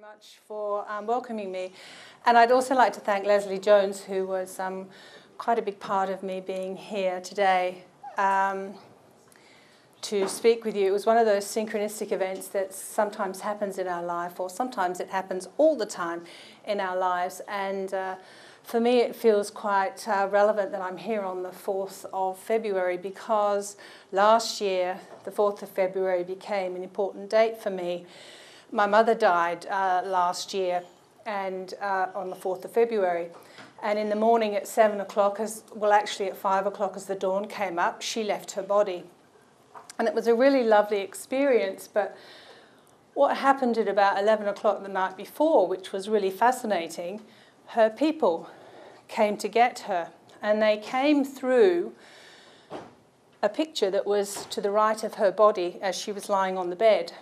very much for welcoming me. And I'd also like to thank Leslie Jones, who was quite a big part of me being here today to speak with you. It was one of those synchronistic events that sometimes happens in our life, or sometimes it happens all the time in our lives. And for me, it feels quite relevant that I'm here on the 4th of February, because last year, the 4th of February became an important date for me. My mother died last year, and on the 4th of February. And in the morning at 7 o'clock, well, actually at 5 o'clock, as the dawn came up, she left her body. And it was a really lovely experience, but what happened at about 11 o'clock the night before, which was really fascinating, her people came to get her, and they came through a picture that was to the right of her body as she was lying on the bed.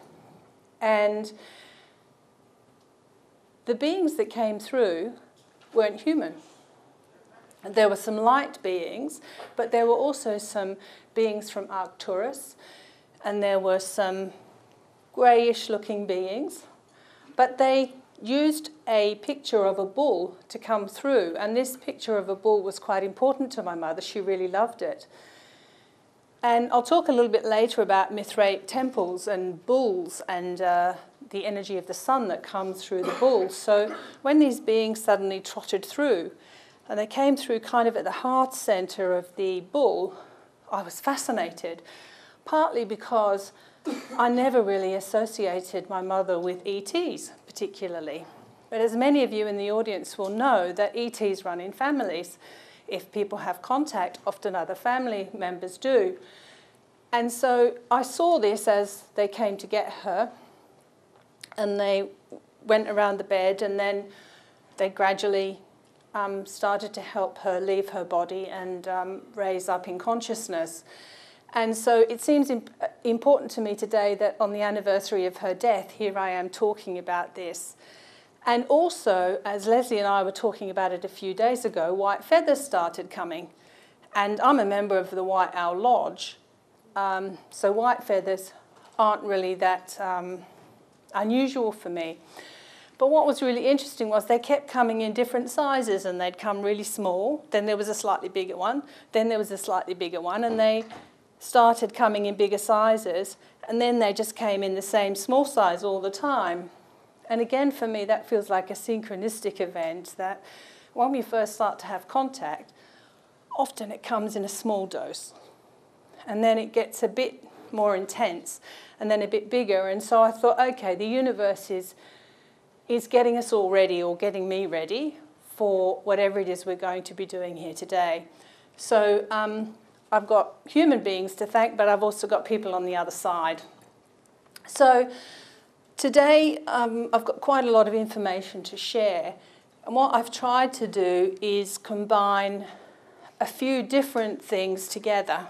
And the beings that came through weren't human. There were some light beings, but there were also some beings from Arcturus, and there were some greyish-looking beings, but they used a picture of a bull to come through, and this picture of a bull was quite important to my mother. She really loved it. And I'll talk a little bit later about Mithraic temples and bulls and the energy of the sun that comes through the bull. So when these beings suddenly trotted through, and they came through kind of at the heart center of the bull, I was fascinated, partly because I never really associated my mother with ETs particularly. But as many of you in the audience will know, that ETs run in families. If people have contact, often other family members do. And so I saw this as they came to get her, and they went around the bed, and then they gradually started to help her leave her body and raise up in consciousness. And so it seems important to me today that on the anniversary of her death, here I am talking about this. And also, as Leslie and I were talking about it a few days ago, white feathers started coming. And I'm a member of the White Owl Lodge, so white feathers aren't really that unusual for me. But what was really interesting was they kept coming in different sizes, and they'd come really small, then there was a slightly bigger one, then there was a slightly bigger one, and they started coming in bigger sizes, and then they just came in the same small size all the time. And again, for me, that feels like a synchronistic event, that when we first start to have contact, often it comes in a small dose, and then it gets a bit more intense, and then a bit bigger. And so I thought, okay, the universe is getting us all ready, or getting me ready, for whatever it is we're going to be doing here today. So I've got human beings to thank, but I've also got people on the other side. So today, I've got quite a lot of information to share, and what I've tried to do is combine a few different things together.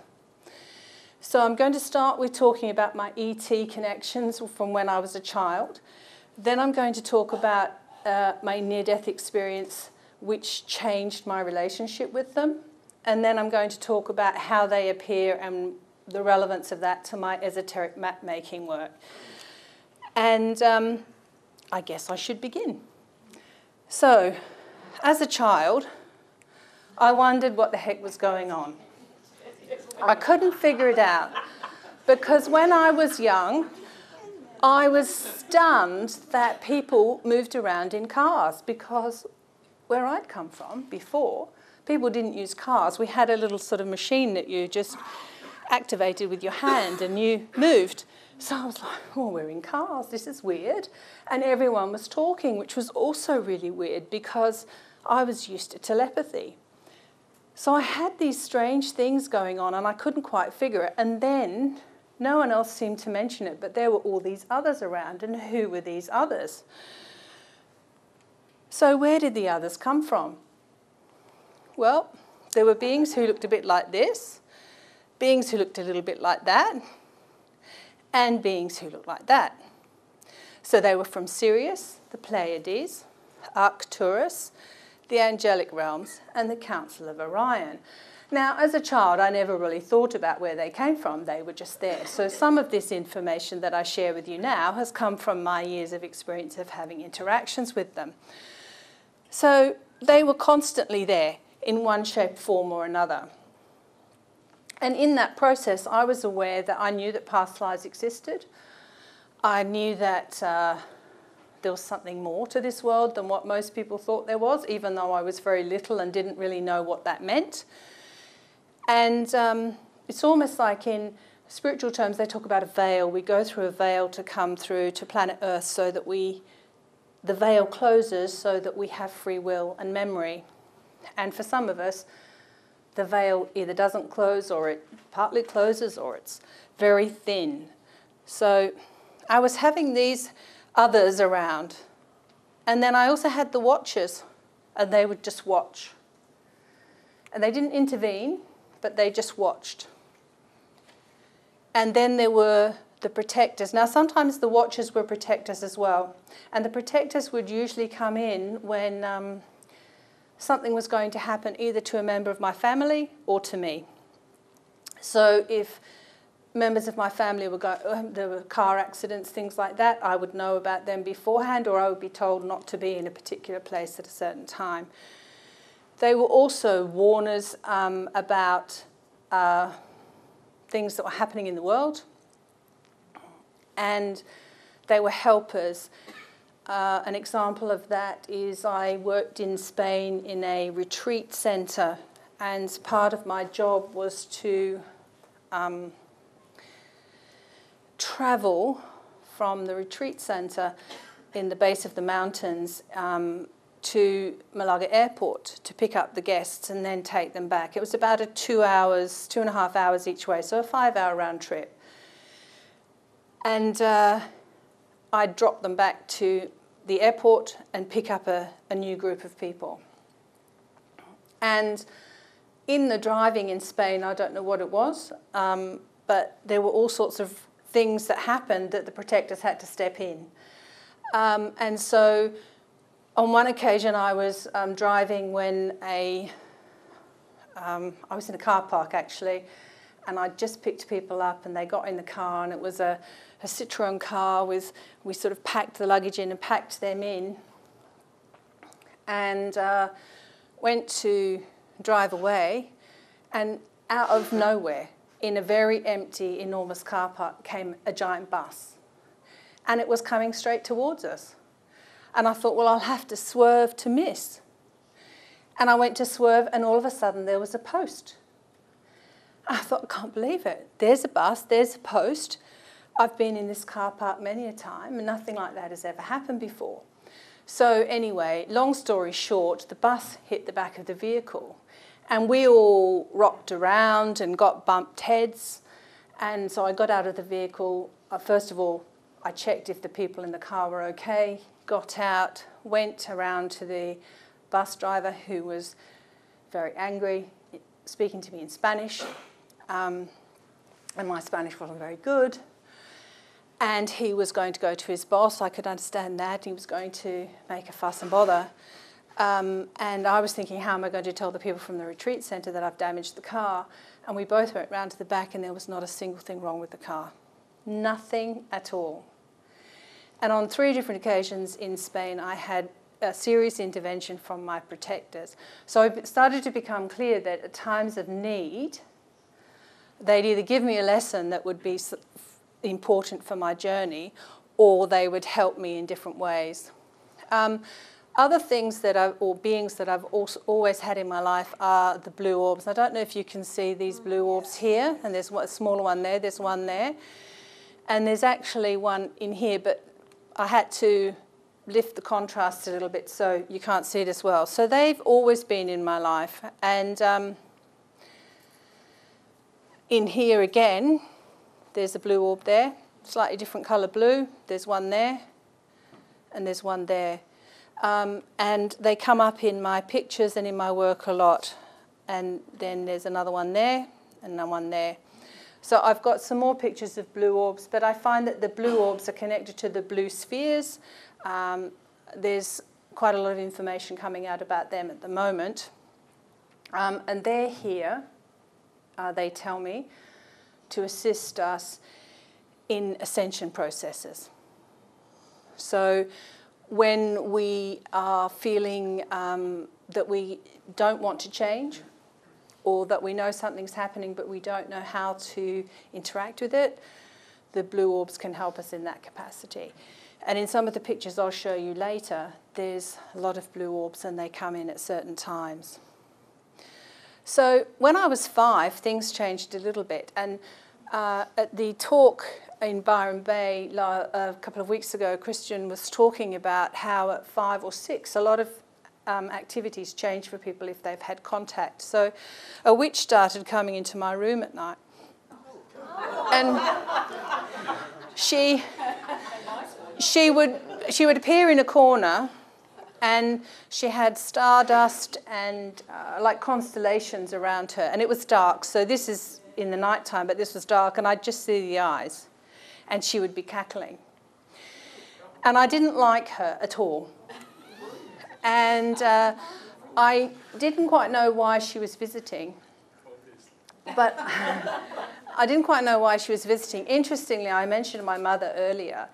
So I'm going to start with talking about my ET connections from when I was a child. Then I'm going to talk about my near-death experience, which changed my relationship with them. And then I'm going to talk about how they appear and the relevance of that to my esoteric map-making work. And I guess I should begin. So, as a child, I wondered what the heck was going on. I couldn't figure it out, because when I was young, I was stunned that people moved around in cars, because where I'd come from before, people didn't use cars. We had a little sort of machine that you just activated with your hand and you moved. So I was like, oh, we're in cars, this is weird. And everyone was talking, which was also really weird, because I was used to telepathy. So I had these strange things going on, and I couldn't quite figure it. And then no one else seemed to mention it, but there were all these others around, and who were these others? So where did the others come from? Well, there were beings who looked a bit like this, beings who looked a little bit like that, and beings who look like that. So they were from Sirius, the Pleiades, Arcturus, the angelic realms, and the Council of Orion. Now, as a child, I never really thought about where they came from. They were just there. So some of this information that I share with you now has come from my years of experience of having interactions with them. So they were constantly there in one shape, form, or another. And in that process, I was aware that I knew that past lives existed. I knew that there was something more to this world than what most people thought there was, even though I was very little and didn't really know what that meant. And it's almost like in spiritual terms, they talk about a veil. We go through a veil to come through to planet Earth so that the veil closes so that we have free will and memory. And for some of us, the veil either doesn't close or it partly closes or it's very thin. So I was having these others around. And then I also had the watchers, and they would just watch. And they didn't intervene, but they just watched. And then there were the protectors. Now, sometimes the watchers were protectors as well. And the protectors would usually come in when something was going to happen either to a member of my family or to me. So if members of my family were there were car accidents, things like that, I would know about them beforehand, or I would be told not to be in a particular place at a certain time. They were also warners about things that were happening in the world, and they were helpers. An example of that is I worked in Spain in a retreat centre, and part of my job was to travel from the retreat centre in the base of the mountains to Malaga Airport to pick up the guests and then take them back. It was about a 2.5 hours each way, so a 5-hour round trip. And I dropped them back to the airport and pick up a new group of people. And in the driving in Spain, I don't know what it was, but there were all sorts of things that happened that the protectors had to step in. And so on one occasion I was driving when I was in a car park actually, and I just picked people up and they got in the car, and it was a Citroën car with, we sort of packed the luggage in and packed them in, and went to drive away, and out of nowhere, in a very empty, enormous car park came a giant bus, and it was coming straight towards us. And I thought, well, I'll have to swerve to miss. And I went to swerve, and all of a sudden there was a post. I thought, I can't believe it. There's a bus, there's a post. I've been in this car park many a time, and nothing like that has ever happened before. So anyway, long story short, the bus hit the back of the vehicle. And we all rocked around and got bumped heads. And so I got out of the vehicle. First of all, I checked if the people in the car were okay, got out, went around to the bus driver, who was very angry, speaking to me in Spanish. And my Spanish wasn't very good. And he was going to go to his boss. I could understand that. He was going to make a fuss and bother. And I was thinking, how am I going to tell the people from the retreat centre that I've damaged the car? And we both went round to the back, and there was not a single thing wrong with the car. Nothing at all. And on 3 different occasions in Spain, I had a serious intervention from my protectors. So it started to become clear that at times of need, they'd either give me a lesson that would be important for my journey, or they would help me in different ways. Other things that or beings that I've also always had in my life are the blue orbs. I don't know if you can see these blue orbs here, and there's a smaller one there, there's one there, and there's actually one in here, but I had to lift the contrast a little bit so you can't see it as well. So they've always been in my life, and in here again, there's a blue orb there, slightly different colour blue, there's one there, and there's one there. And they come up in my pictures and in my work a lot. And then there's another one there and another one there. So I've got some more pictures of blue orbs, but I find that the blue orbs are connected to the blue spheres. There's quite a lot of information coming out about them at the moment. And they're here, they tell me, to assist us in ascension processes. So when we are feeling that we don't want to change, or that we know something's happening but we don't know how to interact with it, the blue orbs can help us in that capacity. And in some of the pictures I'll show you later, there's a lot of blue orbs and they come in at certain times. So when I was 5, things changed a little bit. And at the talk in Byron Bay a couple of weeks ago, Christian was talking about how at 5 or 6, a lot of activities change for people if they've had contact. So a witch started coming into my room at night. Oh. And she would appear in a corner, and she had stardust and like constellations around her, and it was dark. So this is in the nighttime, but this was dark, and I'd just see the eyes, and she would be cackling. And I didn't like her at all. And I didn't quite know why she was visiting. But I didn't quite know why she was visiting. Interestingly, I mentioned my mother earlier.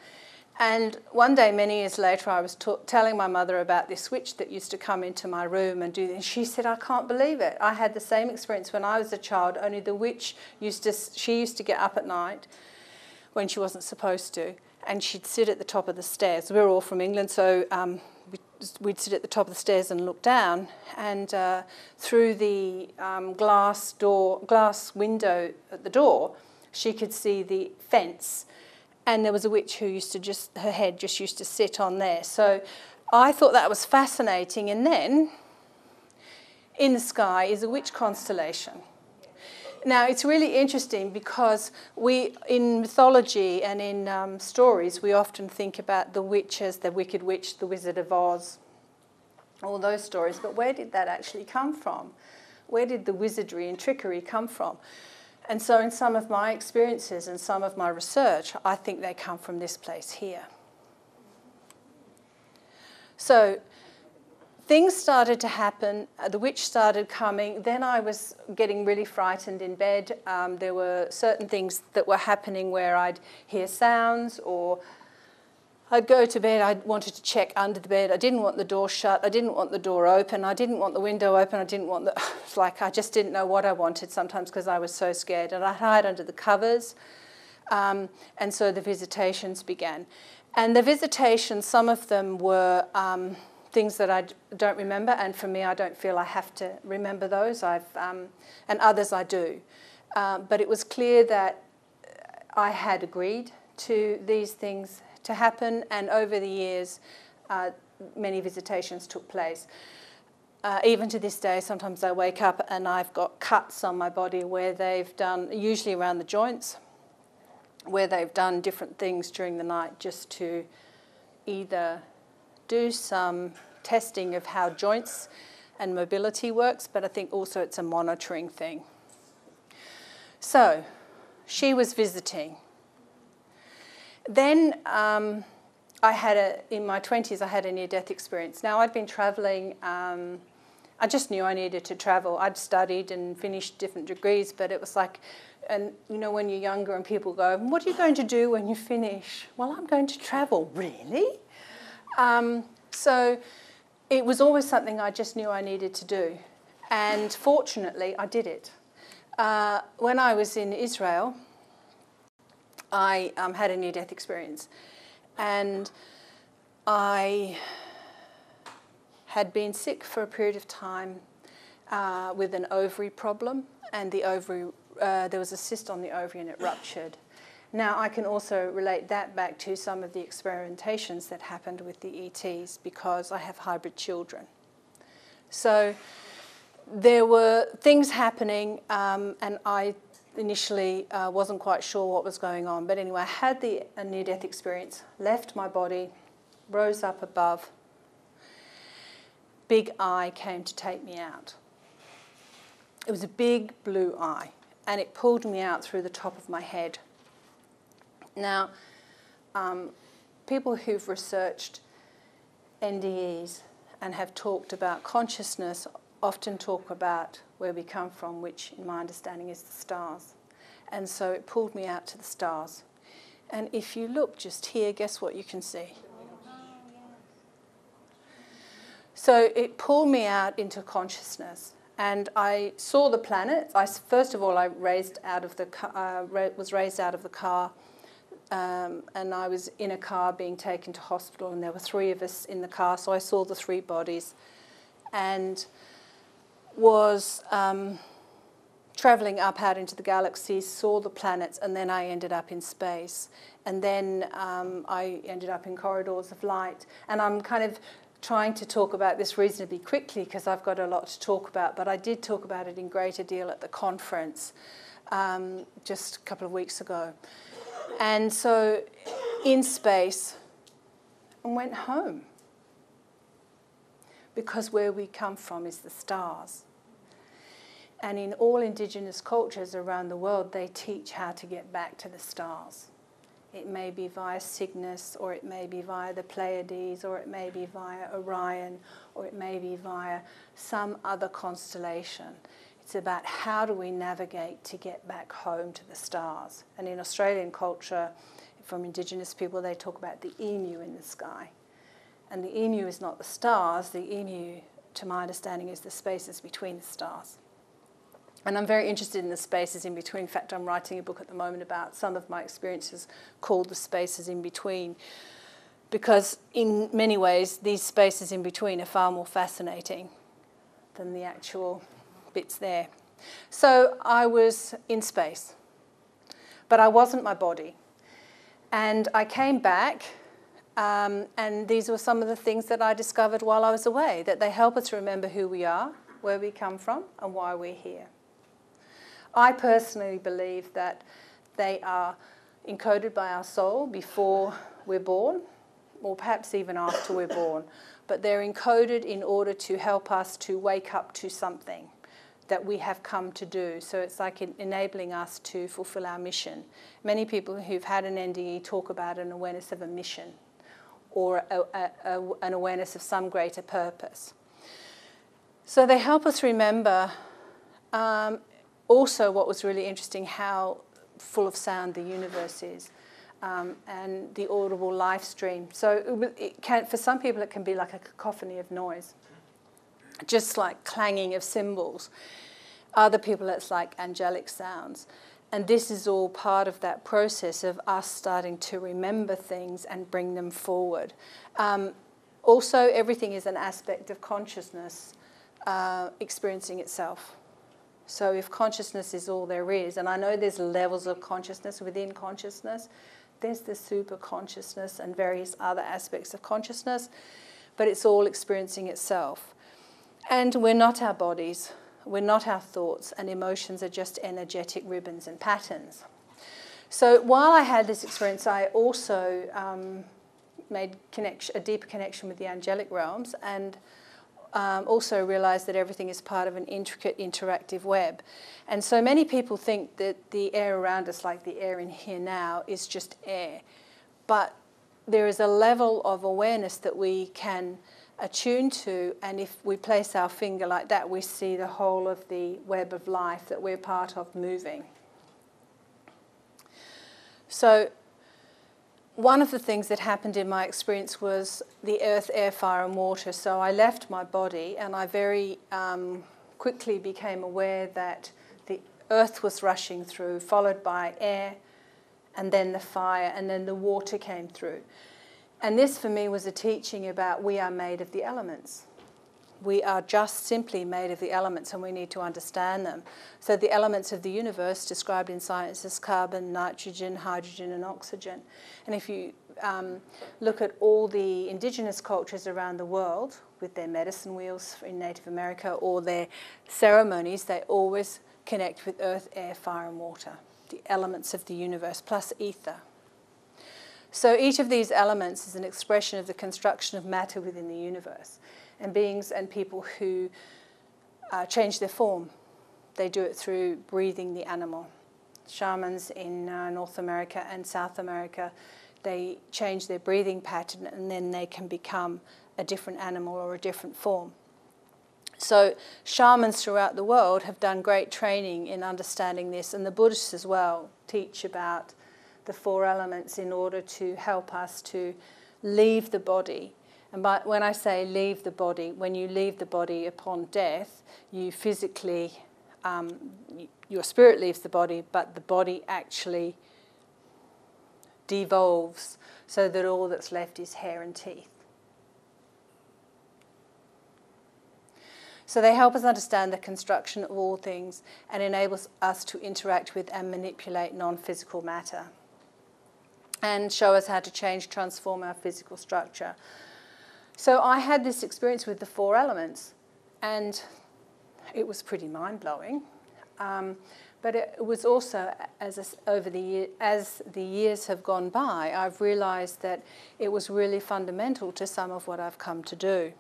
And one day, many years later, I was telling my mother about this witch that used to come into my room and do this. She said, "I can't believe it. I had the same experience when I was a child, only the witch used to get up at night when she wasn't supposed to, and she'd sit at the top of the stairs." We're all from England, so we'd sit at the top of the stairs and look down, and through the glass window at the door, she could see the fence, and there was a witch who used to her head just used to sit on there. So I thought that was fascinating. And then in the sky is a witch constellation. Now, it's really interesting because in mythology and in stories, we often think about the witch as the Wicked Witch, the Wizard of Oz, all those stories. But where did that actually come from? Where did the wizardry and trickery come from? And so in some of my experiences and some of my research, I think they come from this place here. So things started to happen, the witch started coming, then I was getting really frightened in bed. There were certain things that were happening where I'd hear sounds, or I'd go to bed, I wanted to check under the bed, I didn't want the door shut, I didn't want the door open, I didn't want the window open, I didn't want the... It's like I just didn't know what I wanted sometimes because I was so scared, and I'd hide under the covers, and so the visitations began. And the visitations, some of them were... things that I don't remember, and for me, I don't feel I have to remember those. And others I do. But it was clear that I had agreed to these things to happen, and over the years, many visitations took place. Even to this day, sometimes I wake up and I've got cuts on my body where they've done, usually around the joints, where they've done different things during the night just to either do some testing of how joints and mobility works, but I think also it's a monitoring thing. So she was visiting. Then in my 20s, I had a near-death experience. Now, I'd been traveling. I just knew I needed to travel. I'd studied and finished different degrees, but it was like, and you know, when you're younger and people go, "What are you going to do when you finish?" "Well, I'm going to travel." "Really?" So it was always something I just knew I needed to do. And fortunately, I did it. When I was in Israel, I had a near-death experience. And I had been sick for a period of time with an ovary problem. And the ovary, there was a cyst on the ovary and it ruptured. Now, I can also relate that back to some of the experimentations that happened with the ETs, because I have hybrid children. So there were things happening, and I initially wasn't quite sure what was going on. But anyway, I had the near-death experience, left my body, rose up above. Big eye came to take me out. It was a big blue eye, and it pulled me out through the top of my head. Now, people who've researched NDEs and have talked about consciousness often talk about where we come from, which in my understanding is the stars. And so it pulled me out to the stars. And if you look just here, guess what you can see? So it pulled me out into consciousness. And I saw the planets. First of all, I was raised out of the car, and I was in a car being taken to hospital, and there were three of us in the car, so I saw the three bodies, and was travelling up out into the galaxy, saw the planets, and then I ended up in space. And then I ended up in corridors of light, and I'm kind of trying to talk about this reasonably quickly because I've got a lot to talk about, but I did talk about it in greater detail at the conference just a couple of weeks ago. And so in space, and went home, because where we come from is the stars. And in all indigenous cultures around the world, they teach how to get back to the stars. It may be via Cygnus, or it may be via the Pleiades, or it may be via Orion, or it may be via some other constellation. It's about how do we navigate to get back home to the stars. And in Australian culture, from indigenous people, they talk about the emu in the sky. And the emu is not the stars. The emu, to my understanding, is the spaces between the stars. And I'm very interested in the spaces in between. In fact, I'm writing a book at the moment about some of my experiences called The Spaces in Between, because in many ways these spaces in between are far more fascinating than the actual bits there. So I was in space, but I wasn't my body. And I came back, and these were some of the things that I discovered while I was away, that they help us remember who we are, where we come from, and why we're here. I personally believe that they are encoded by our soul before we're born, or perhaps even after we're born, but they're encoded in order to help us to wake up to something that we have come to do. So it's like enabling us to fulfill our mission. Many people who've had an NDE talk about an awareness of a mission, or an awareness of some greater purpose. So they help us remember. Also, what was really interesting, how full of sound the universe is, and the audible live stream. So it can, for some people, it can be like a cacophony of noise, just like clanging of cymbals. Other people, it's like angelic sounds. And this is all part of that process of us starting to remember things and bring them forward. Also, everything is an aspect of consciousness experiencing itself. So if consciousness is all there is, and I know there's levels of consciousness within consciousness, there's the super consciousness and various other aspects of consciousness, but it's all experiencing itself. And we're not our bodies, we're not our thoughts, and emotions are just energetic ribbons and patterns. So while I had this experience, I also made a deeper connection with the angelic realms, and also realize that everything is part of an intricate interactive web. And so many people think that the air around us, like the air in here now, is just air. But there is a level of awareness that we can attune to, and if we place our finger like that, we see the whole of the web of life that we're part of moving. So one of the things that happened in my experience was the earth, air, fire and water. So I left my body, and I very quickly became aware that the earth was rushing through, followed by air, and then the fire, and then the water came through. And this for me was a teaching about we are made of the elements. We are just simply made of the elements, and we need to understand them. So the elements of the universe described in science as carbon, nitrogen, hydrogen and oxygen. And if you look at all the indigenous cultures around the world with their medicine wheels in Native America or their ceremonies, they always connect with earth, air, fire and water, the elements of the universe, plus ether. So each of these elements is an expression of the construction of matter within the universe. And beings and people who change their form, they do it through breathing the animal. Shamans in North America and South America they change their breathing pattern, and then they can become a different animal or a different form. So shamans throughout the world have done great training in understanding this, and the Buddhists as well teach about the four elements in order to help us to leave the body. And by, when I say leave the body, when you leave the body upon death, you physically, your spirit leaves the body, but the body actually devolves so that all that's left is hair and teeth. So they help us understand the construction of all things and enables us to interact with and manipulate non-physical matter, and show us how to change, transform our physical structure. So I had this experience with the four elements, and it was pretty mind-blowing. But it was also, as the years have gone by, I've realised that it was really fundamental to some of what I've come to do.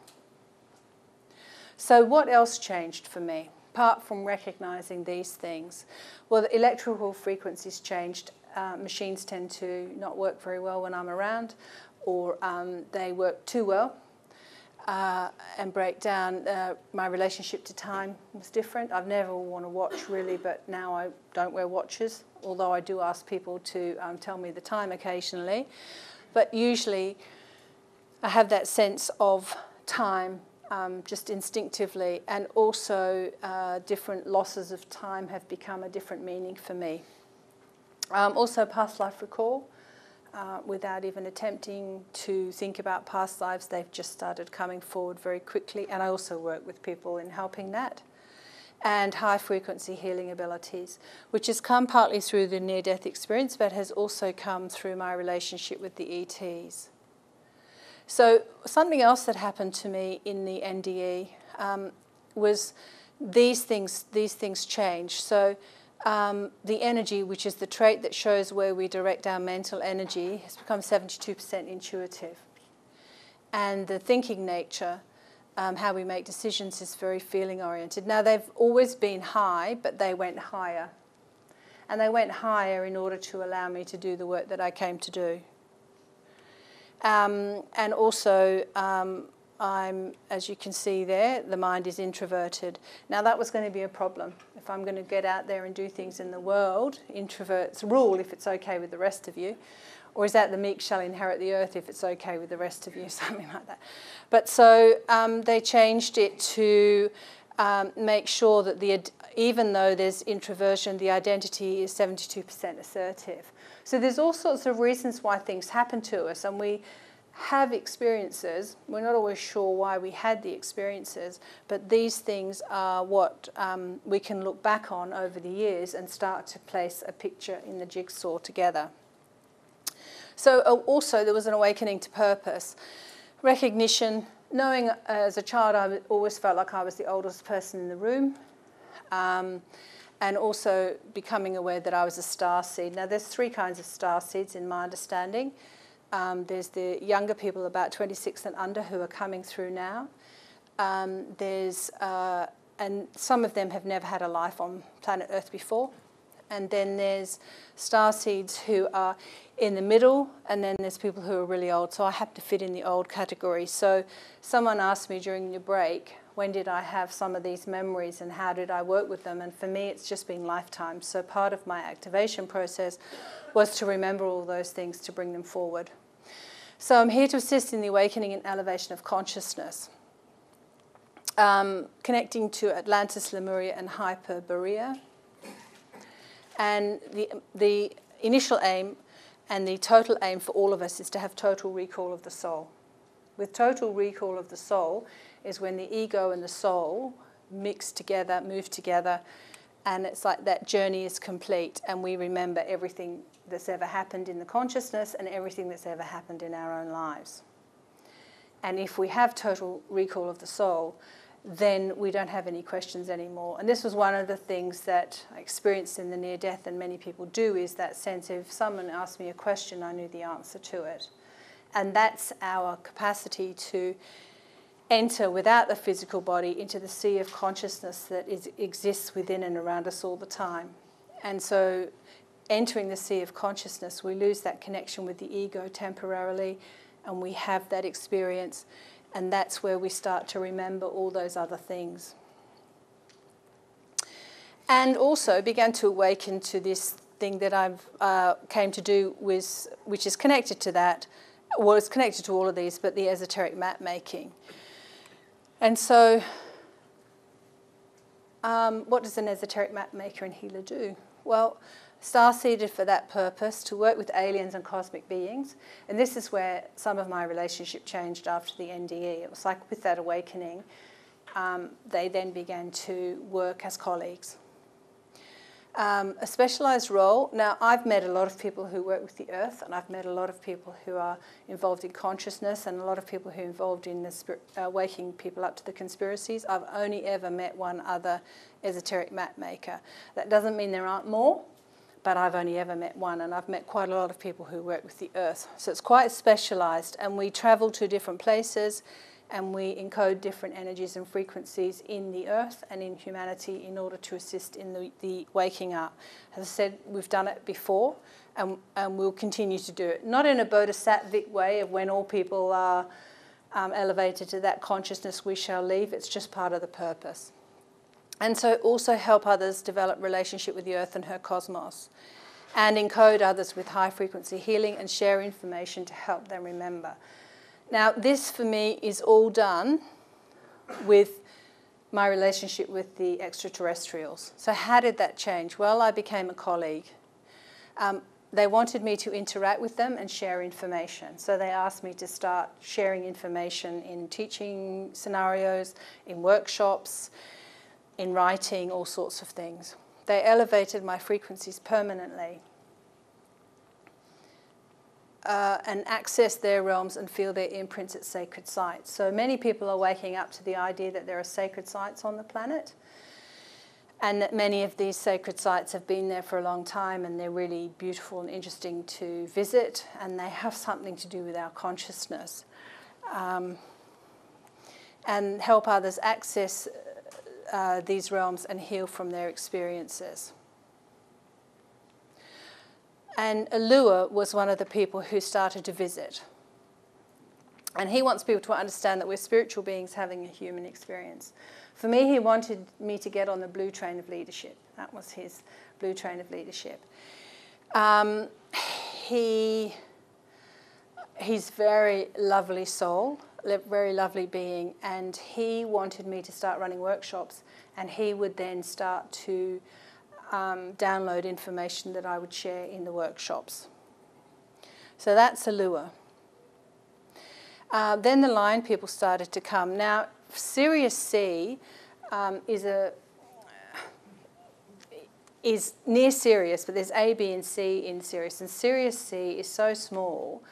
So what else changed for me, apart from recognising these things? Well, the electrical frequencies changed. Machines tend to not work very well when I'm around, or they work too well and break down. My relationship to time was different. I've never worn a watch, really, but now I don't wear watches, although I do ask people to tell me the time occasionally. But usually I have that sense of time just instinctively, and also different losses of time have become a different meaning for me. Also past life recall, without even attempting to think about past lives, they've just started coming forward very quickly, and I also work with people in helping that. And high frequency healing abilities, which has come partly through the near-death experience, but has also come through my relationship with the ETs. So something else that happened to me in the NDE was these things change. So the energy, which is the trait that shows where we direct our mental energy, has become 72% intuitive. And the thinking nature, how we make decisions, is very feeling-oriented. Now, they've always been high, but they went higher. And they went higher in order to allow me to do the work that I came to do. And also, as you can see there, the mind is introverted. Now, that was going to be a problem. If I'm going to get out there and do things in the world, introverts rule if it's okay with the rest of you. Or is that the meek shall inherit the earth if it's okay with the rest of you, something like that. But so they changed it to make sure that even though there's introversion, the identity is 72% assertive. So there's all sorts of reasons why things happen to us, and we have experiences. We're not always sure why we had the experiences, but these things are what we can look back on over the years and start to place a picture in the jigsaw together. So also there was an awakening to purpose. Recognition, knowing as a child I always felt like I was the oldest person in the room. And also becoming aware that I was a star seed. Now, there's three kinds of star seeds in my understanding. There's the younger people, about 26 and under, who are coming through now. And some of them have never had a life on planet Earth before. And then there's star seeds who are in the middle, and then there's people who are really old. So I happen to fit in the old category. So someone asked me during the break, when did I have some of these memories and how did I work with them? And for me, it's just been lifetimes. So part of my activation process was to remember all those things to bring them forward. So I'm here to assist in the awakening and elevation of consciousness, connecting to Atlantis, Lemuria, and Hyperborea. And the initial aim and the total aim for all of us is to have total recall of the soul. With total recall of the soul is when the ego and the soul mix together, move together, and it's like that journey is complete, and we remember everything that's ever happened in the consciousness and everything that's ever happened in our own lives. And if we have total recall of the soul, then we don't have any questions anymore. And this was one of the things that I experienced in the near-death, and many people do, is that sense if someone asked me a question, I knew the answer to it. And that's our capacity to enter without the physical body into the sea of consciousness that exists within and around us all the time. And so entering the sea of consciousness, we lose that connection with the ego temporarily, and we have that experience, and that's where we start to remember all those other things. And also began to awaken to this thing that I've came to do with, which is connected to that, well, it's connected to all of these, but the esoteric map making. And so what does an esoteric map maker and healer do? Well, star-seeded for that purpose, to work with aliens and cosmic beings. And this is where some of my relationship changed after the NDE. It was like with that awakening, they then began to work as colleagues. A specialised role. Now, I've met a lot of people who work with the earth, and I've met a lot of people who are involved in consciousness, and a lot of people who are involved in the waking people up to the conspiracies. I've only ever met one other esoteric map maker. That doesn't mean there aren't more, but I've only ever met one, and I've met quite a lot of people who work with the earth. So it's quite specialised, and we travel to different places, and we encode different energies and frequencies in the earth and in humanity in order to assist in the waking up. As I said, we've done it before, and we'll continue to do it. Not in a bodhisattvic way of when all people are elevated to that consciousness we shall leave. It's just part of the purpose. And so also help others develop relationship with the earth and her cosmos, and encode others with high-frequency healing and share information to help them remember. Now, this for me is all done with my relationship with the extraterrestrials. So how did that change? Well, I became a colleague. They wanted me to interact with them and share information. So they asked me to start sharing information in teaching scenarios, in workshops, in writing, all sorts of things. They elevated my frequencies permanently. And access their realms and feel their imprints at sacred sites. So many people are waking up to the idea that there are sacred sites on the planet, and that many of these sacred sites have been there for a long time, and they're really beautiful and interesting to visit, and they have something to do with our consciousness. And help others access these realms and heal from their experiences. And Alua was one of the people who started to visit. And he wants people to understand that we're spiritual beings having a human experience. For me, he wanted me to get on the blue train of leadership. That was his blue train of leadership. He's a very lovely soul, very lovely being, and he wanted me to start running workshops, and he would then start to download information that I would share in the workshops. So that's Alua. Then the lion people started to come. Now, Sirius C is near Sirius, but there's A, B, and C in Sirius. And Sirius C is so small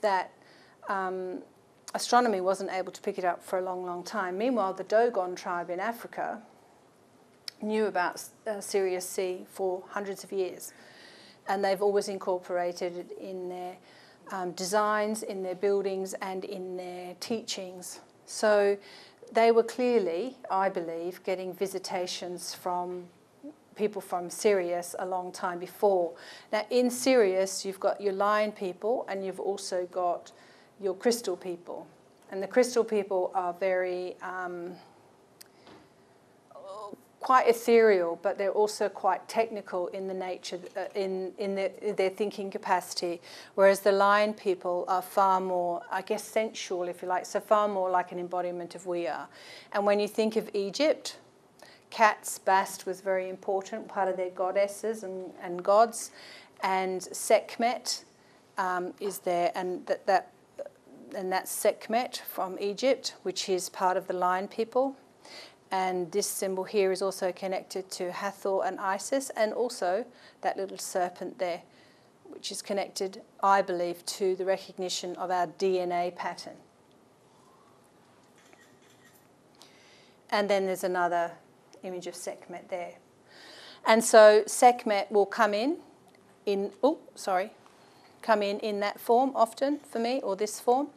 that astronomy wasn't able to pick it up for a long, long time. Meanwhile, the Dogon tribe in Africa knew about Sirius C for hundreds of years, and they've always incorporated it in their designs, in their buildings, and in their teachings. So they were clearly, I believe, getting visitations from people from Sirius a long time before. Now, in Sirius, you've got your lion people, and you've also got your crystal people. And the crystal people are very quite ethereal, but they're also quite technical in the nature, in their thinking capacity, whereas the lion people are far more, I guess, sensual, if you like, so far more like an embodiment of we are. And when you think of Egypt, Cat's Bast was very important, part of their goddesses and gods, and Sekhmet is there, and that's Sekhmet from Egypt, which is part of the lion people. And this symbol here is also connected to Hathor and Isis, and also that little serpent there, which is connected, I believe, to the recognition of our DNA pattern. And then there's another image of Sekhmet there. And so Sekhmet will come in that form often for me, or this form.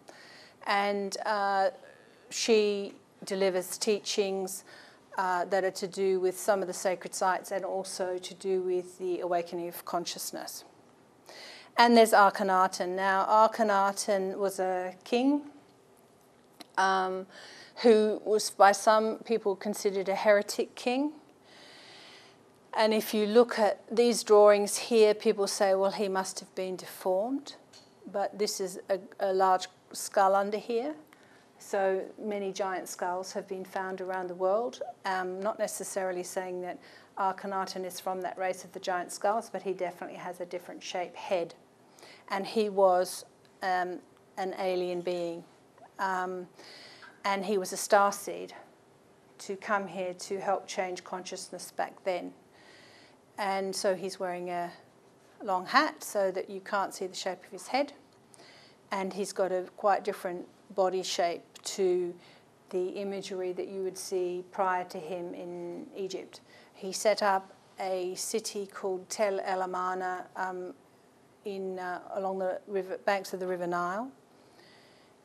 And she delivers teachings that are to do with some of the sacred sites and also to do with the awakening of consciousness. And there's Akhenaten. Now, Akhenaten was a king who was by some people considered a heretic king. And if you look at these drawings here, people say, well, he must have been deformed. But this is a large skull under here. So many giant skulls have been found around the world. Not necessarily saying that Akhenaten is from that race of the giant skulls, but he definitely has a different shape head. And he was an alien being. And he was a star seed to come here to help change consciousness back then. And so he's wearing a long hat so that you can't see the shape of his head. And he's got a quite different body shape to the imagery that you would see prior to him in Egypt. He set up a city called Tel El Amarna along the banks of the River Nile.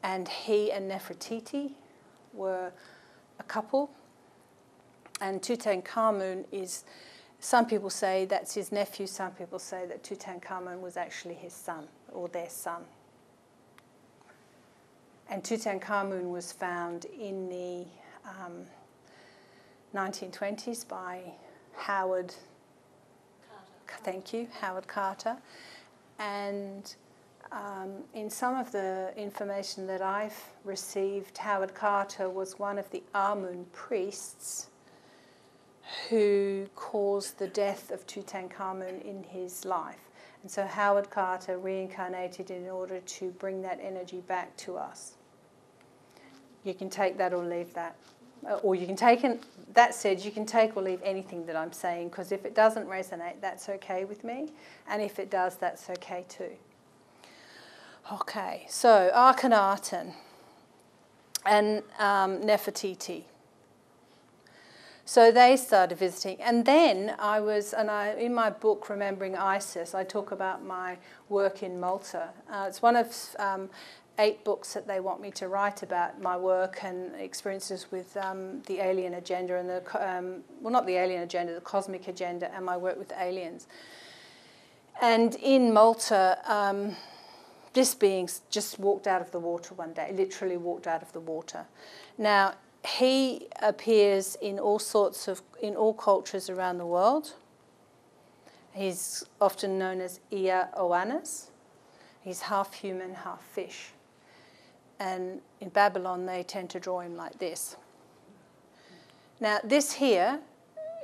And he and Nefertiti were a couple. And Tutankhamun is, some people say that's his nephew, some people say that Tutankhamun was actually his son or their son. And Tutankhamun was found in the 1920s by Howard Carter. Thank you, Howard Carter. And in some of the information that I've received, Howard Carter was one of the Amun priests who caused the death of Tutankhamun in his life. And so Howard Carter reincarnated in order to bring that energy back to us. You can take that or leave that. Or you can take, that said, you can take or leave anything that I'm saying, because if it doesn't resonate, that's okay with me. And if it does, that's okay too. Okay, so Akhenaten and Nefertiti. So they started visiting. And then I was, in my book, Remembering ISIS, I talk about my work in Malta. It's one of 8 books that they want me to write about my work and experiences with the alien agenda and the, well, not the alien agenda, the cosmic agenda and my work with aliens. And in Malta, this being just walked out of the water one day, literally walked out of the water. Now, he appears in all sorts of, in all cultures around the world. He's often known as Ia Oannes. He's half human, half fish. And in Babylon, they tend to draw him like this. Now, this here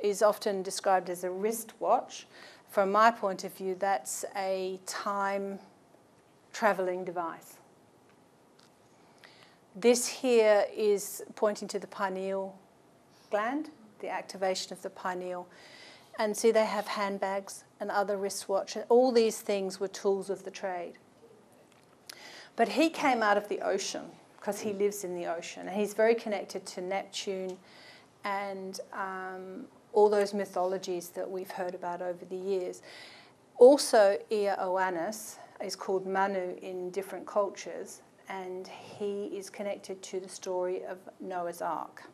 is often described as a wristwatch. From my point of view, that's a time-traveling device. This here is pointing to the pineal gland, the activation of the pineal. And see, they have handbags and other wristwatch. And all these things were tools of the trade. But he came out of the ocean because he lives in the ocean. And he's very connected to Neptune and all those mythologies that we've heard about over the years. Also, Ia Oannes is called Manu in different cultures. And he is connected to the story of Noah's Ark.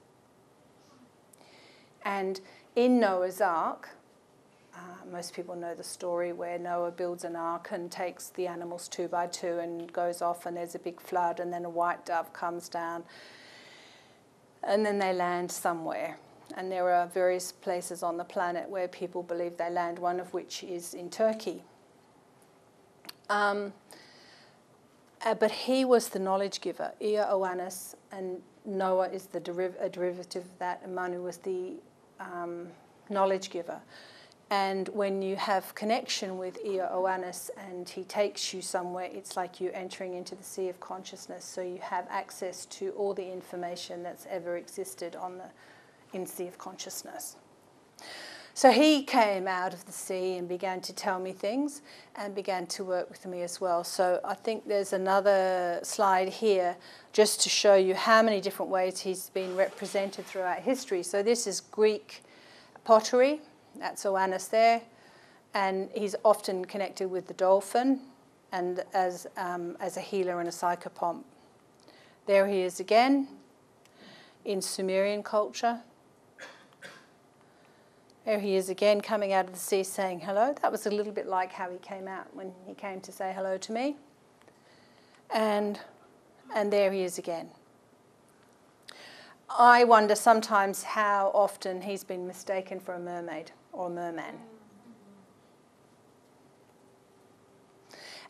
And in Noah's Ark, most people know the story where Noah builds an ark and takes the animals 2 by 2 and goes off, and there's a big flood, and then a white dove comes down, and then they land somewhere. And there are various places on the planet where people believe they land, one of which is in Turkey. But he was the knowledge giver, Ia Oannes, and Noah is the a derivative of that, and Manu was the knowledge giver. And when you have connection with Ia Oannes and he takes you somewhere, it's like you're entering into the sea of consciousness, so you have access to all the information that's ever existed on the sea of consciousness. So he came out of the sea and began to tell me things and began to work with me as well. So I think there's another slide here just to show you how many different ways he's been represented throughout history. So this is Greek pottery, that's Oannes there, and he's often connected with the dolphin and as a healer and a psychopomp. There he is again in Sumerian culture, There he is again, coming out of the sea saying hello. That was a little bit like how he came out when he came to say hello to me. And there he is again. I wonder sometimes how often he's been mistaken for a mermaid or a merman.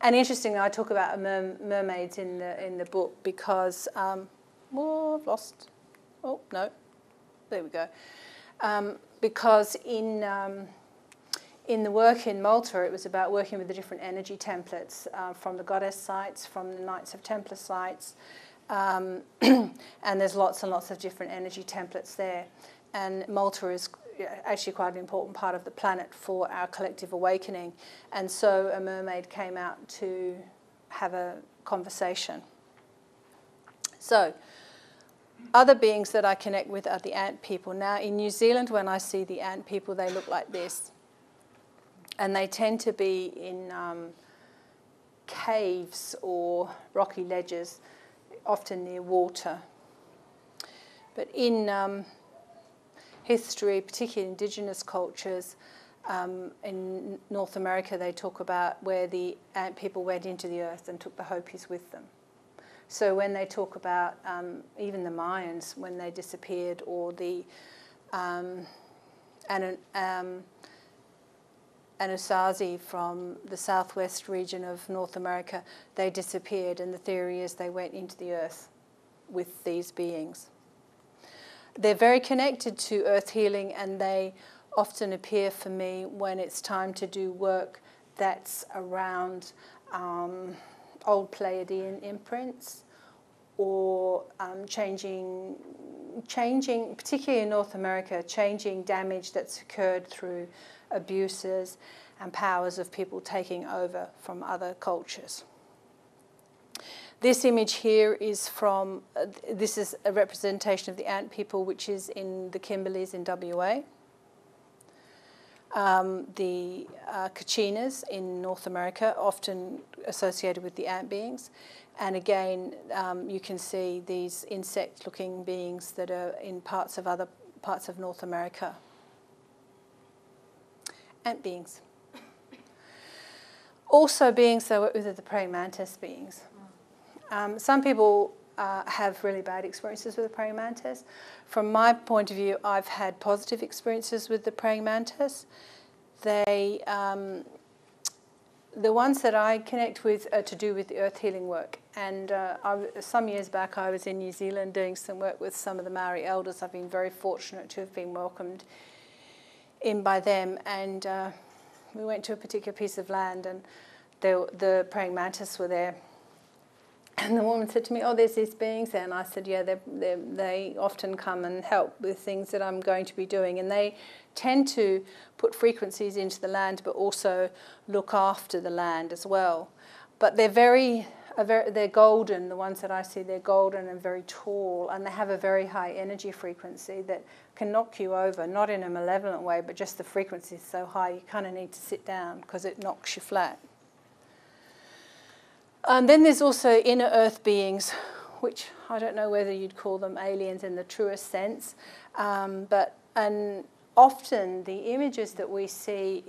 And interestingly, I talk about mermaids in the book because, oh, I've lost, oh, no, there we go. Because in the work in Malta, it was about working with the different energy templates from the goddess sites, from the Knights of Templar sites, and there's lots and lots of different energy templates there. And Malta is actually quite an important part of the planet for our collective awakening. And so a mermaid came out to have a conversation. So other beings that I connect with are the ant people. Now, in New Zealand, when I see the ant people, they look like this. And they tend to be in caves or rocky ledges, often near water. But in history, particularly indigenous cultures, in North America, they talk about where the ant people went into the earth and took the Hopis with them. So when they talk about even the Mayans when they disappeared, or the Anasazi from the southwest region of North America, they disappeared, and the theory is they went into the earth with these beings. They're very connected to earth healing, and they often appear for me when it's time to do work that's around old Pleiadian imprints, or changing, particularly in North America, changing damage that's occurred through abuses and powers of people taking over from other cultures. This image here is from, this is a representation of the ant people, which is in the Kimberleys in WA, the Kachinas in North America, often associated with the ant beings. And again, you can see these insect-looking beings that are in parts of other parts of North America. Ant beings. Also beings, though, with the praying mantis beings. Some people have really bad experiences with the praying mantis. From my point of view, I've had positive experiences with the praying mantis. They, the ones that I connect with are to do with the earth healing work. And some years back, I was in New Zealand doing some work with some of the Maori elders. I've been very fortunate to have been welcomed in by them. And we went to a particular piece of land, and the praying mantis were there. And the woman said to me, oh, there's these beings there. And I said, yeah, they often come and help with things that I'm going to be doing. And they tend to put frequencies into the land, but also look after the land as well. But they're they're golden. The ones that I see, they're golden and very tall. And they have a very high energy frequency that can knock you over, not in a malevolent way, but just the frequency is so high you kind of need to sit down because it knocks you flat. And then there's also inner earth beings, which I don't know whether you'd call them aliens in the truest sense, and often the images that we see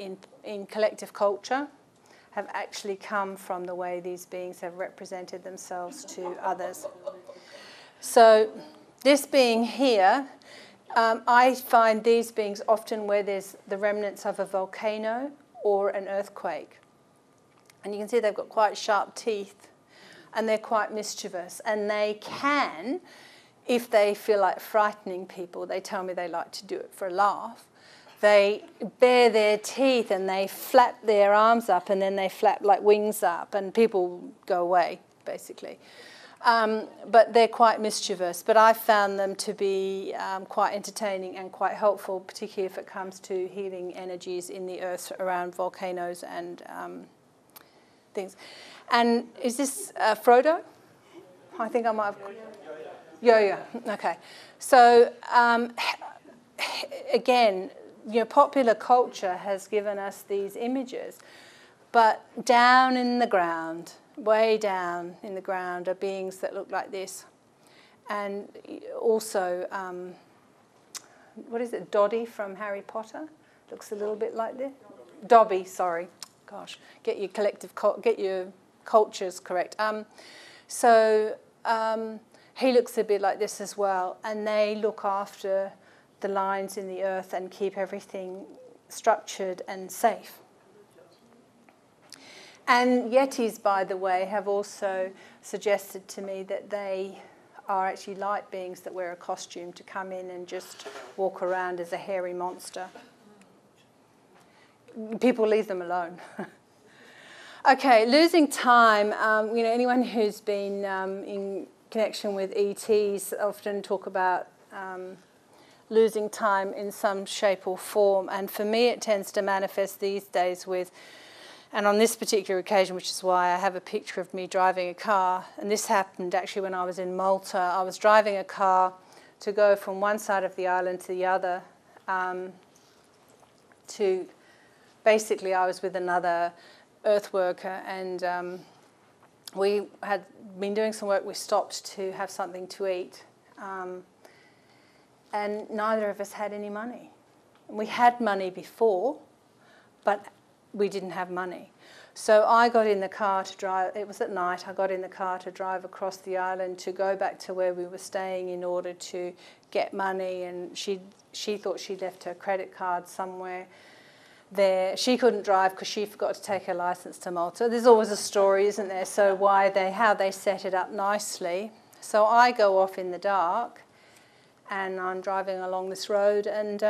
in collective culture have actually come from the way these beings have represented themselves to others. So this being here, I find these beings often where there's the remnants of a volcano or an earthquake. And you can see they've got quite sharp teeth, and they're quite mischievous. And they can, if they feel like frightening people, they tell me they like to do it for a laugh. They bare their teeth, and they flap their arms up, and then they flap like wings up, and people go away, basically. But they're quite mischievous. But I found them to be quite entertaining and quite helpful, particularly if it comes to healing energies in the earth around volcanoes and things. And is this Frodo? I think I might have. Yo-Yo. Okay. So again, you know, popular culture has given us these images, but down in the ground, way down in the ground, are beings that look like this, and also what is it, Doddy from Harry Potter? Looks a little bit like this. Dobby, sorry. Gosh, get your cultures correct. He looks a bit like this as well, and they look after the lines in the earth and keep everything structured and safe. And yetis, by the way, have also suggested to me that they are actually light beings that wear a costume to come in and just walk around as a hairy monster. People leave them alone. Okay, losing time. You know, anyone who's been in connection with ETs often talk about losing time in some shape or form. And for me, it tends to manifest these days with, and on this particular occasion, which is why I have a picture of me driving a car. And this happened actually when I was in Malta. I was driving a car to go from one side of the island to the other to... Basically, I was with another earth worker, and we had been doing some work. We stopped to have something to eat, and neither of us had any money. We had money before, but we didn't have money. So I got in the car to drive. It was at night. I got in the car to drive across the island to go back to where we were staying in order to get money, and she thought she'd left her credit card somewhere. There, she couldn't drive because she forgot to take her license to Malta. There's always a story, isn't there? So how they set it up nicely. So I go off in the dark, and I'm driving along this road. And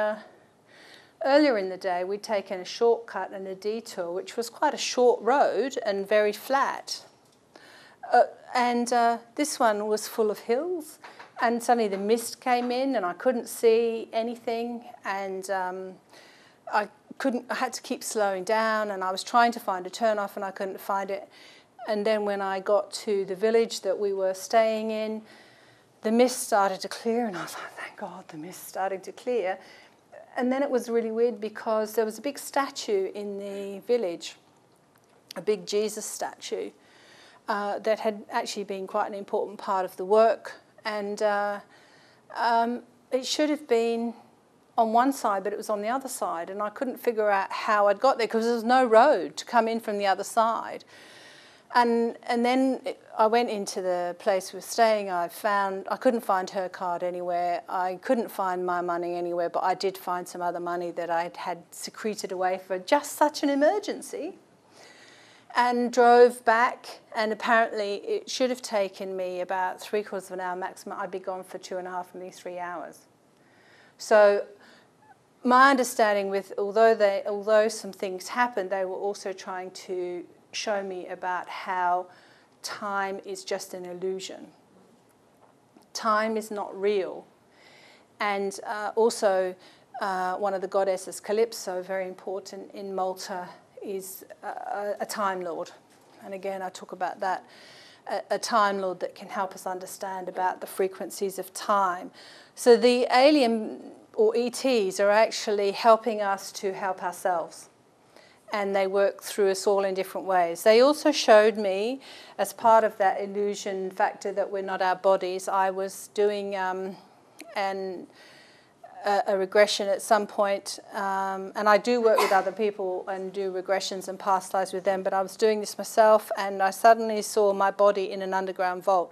earlier in the day, we'd taken a shortcut and a detour, which was quite a short road and very flat. This one was full of hills, and suddenly the mist came in, and I couldn't see anything, and I had to keep slowing down, and I was trying to find a turn-off and I couldn't find it. And then when I got to the village that we were staying in, the mist started to clear, and I was like, thank God the mist started to clear. And then it was really weird because there was a big statue in the village, a big Jesus statue, that had actually been quite an important part of the work. And it should have been on one side, but it was on the other side, and I couldn't figure out how I'd got there because there was no road to come in from the other side. And then I went into the place we were staying. I couldn't find her card anywhere. I couldn't find my money anywhere, but I did find some other money that I had secreted away for just such an emergency, and drove back. And apparently it should have taken me about 3/4 of an hour maximum. I'd be gone for 2.5, maybe 3 hours. So my understanding with, although some things happened, they were also trying to show me about how time is just an illusion. Time is not real. And also, one of the goddesses, Calypso, very important in Malta, is a time lord. And again, I talk about that, a time lord that can help us understand about the frequencies of time. So the alien... or ETs are actually helping us to help ourselves, and they work through us all in different ways. They also showed me, as part of that illusion factor that we're not our bodies, I was doing a regression at some point, and I do work with other people and do regressions and past lives with them, but I was doing this myself, and I suddenly saw my body in an underground vault.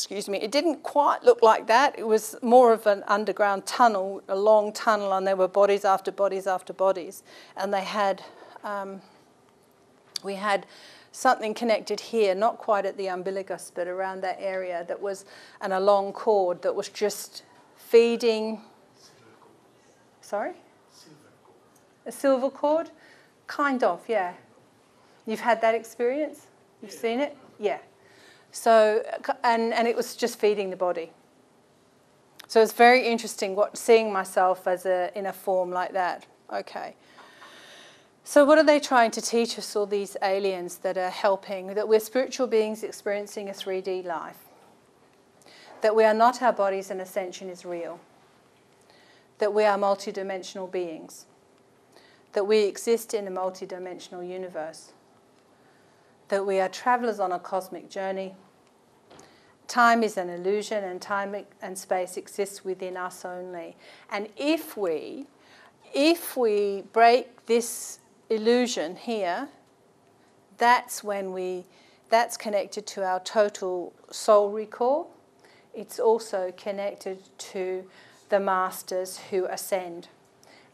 Excuse me, it didn't quite look like that. It was more of an underground tunnel, a long tunnel, and there were bodies after bodies after bodies. And they had, we had something connected here, not quite at the umbilicus, but around that area, that was, and a long cord that was just feeding. Sorry? Silver cord. A silver cord? Kind of, yeah. You've had that experience? You've seen it? Yeah. So, and it was just feeding the body. So it's very interesting seeing myself as in a form like that. Okay. So what are they trying to teach us, all these aliens that are helping? That we're spiritual beings experiencing a 3D life. That we are not our bodies, and ascension is real. That we are multidimensional beings. That we exist in a multidimensional universe. That we are travellers on a cosmic journey. Time is an illusion, and time and space exists within us only. And if we if we break this illusion here, that's when we, that's connected to our total soul recall. It's also connected to the masters who ascend.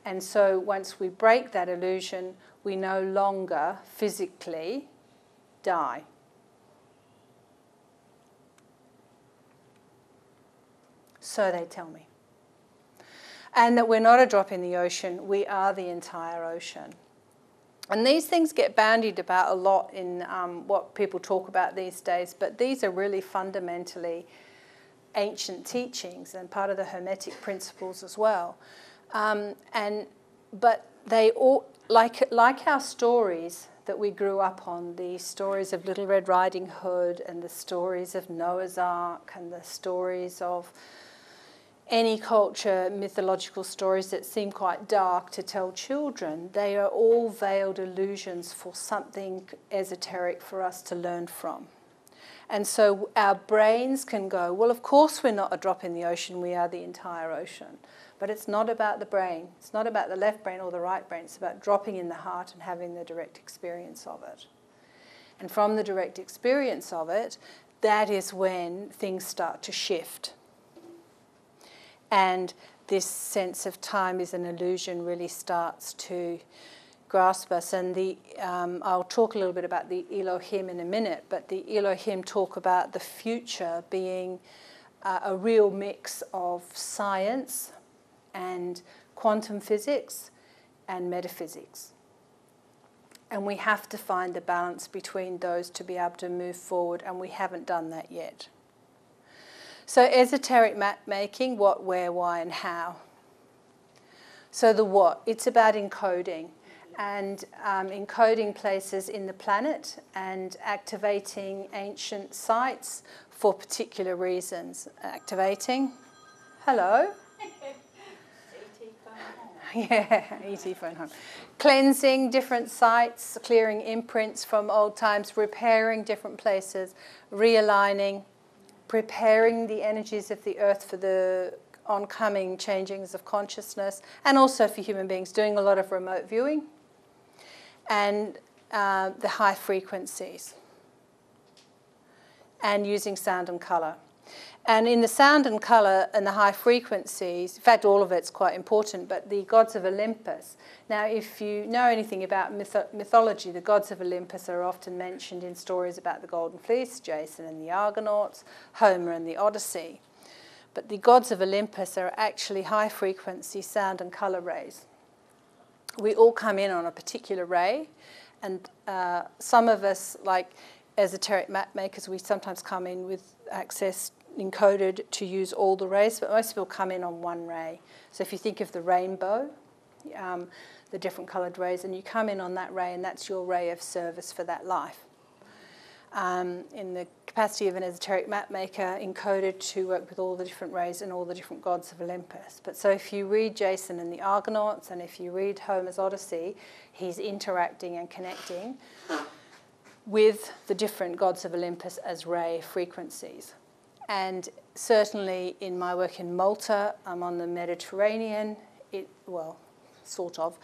And so once we break that illusion, we no longer physically die. So they tell me. And that we're not a drop in the ocean, we are the entire ocean. And these things get bandied about a lot in what people talk about these days, but these are really fundamentally ancient teachings and part of the Hermetic principles as well. But they all, like our stories that we grew up on, the stories of Little Red Riding Hood and the stories of Noah's Ark and the stories of any culture, mythological stories that seem quite dark to tell children, they are all veiled illusions for something esoteric for us to learn from. And so our brains can go, well, of course we're not a drop in the ocean, we are the entire ocean. But it's not about the brain. It's not about the left brain or the right brain. It's about dropping in the heart and having the direct experience of it. And from the direct experience of it, that is when things start to shift. And this sense of time is an illusion really starts to grasp us. And the, I'll talk a little bit about the Elohim in a minute, but the Elohim talk about the future being a real mix of science and quantum physics and metaphysics. And we have to find the balance between those to be able to move forward, and we haven't done that yet. So esoteric map-making, what, where, why, and how. So the what, it's about encoding, and encoding places in the planet and activating ancient sites for particular reasons. Activating, hello. Yeah, ET phone home. Cleansing different sites, clearing imprints from old times, repairing different places, realigning, preparing the energies of the earth for the oncoming changings of consciousness, and also for human beings, doing a lot of remote viewing, and the high frequencies, and using sound and colour. And in the sound and colour and the high frequencies, in fact, all of it's quite important, but the gods of Olympus. Now, if you know anything about mythology, the gods of Olympus are often mentioned in stories about the Golden Fleece, Jason and the Argonauts, Homer and the Odyssey. But the gods of Olympus are actually high-frequency sound and colour rays. We all come in on a particular ray, and some of us, like esoteric map makers, we sometimes come in with access encoded to use all the rays, but most people come in on one ray. So if you think of the rainbow, the different coloured rays, and you come in on that ray, and that's your ray of service for that life. In the capacity of an esoteric map maker, encoded to work with all the different rays and all the different gods of Olympus. But so if you read Jason and the Argonauts, and if you read Homer's Odyssey, he's interacting and connecting with the different gods of Olympus as ray frequencies. And certainly in my work in Malta, I'm on the Mediterranean, well, sort of.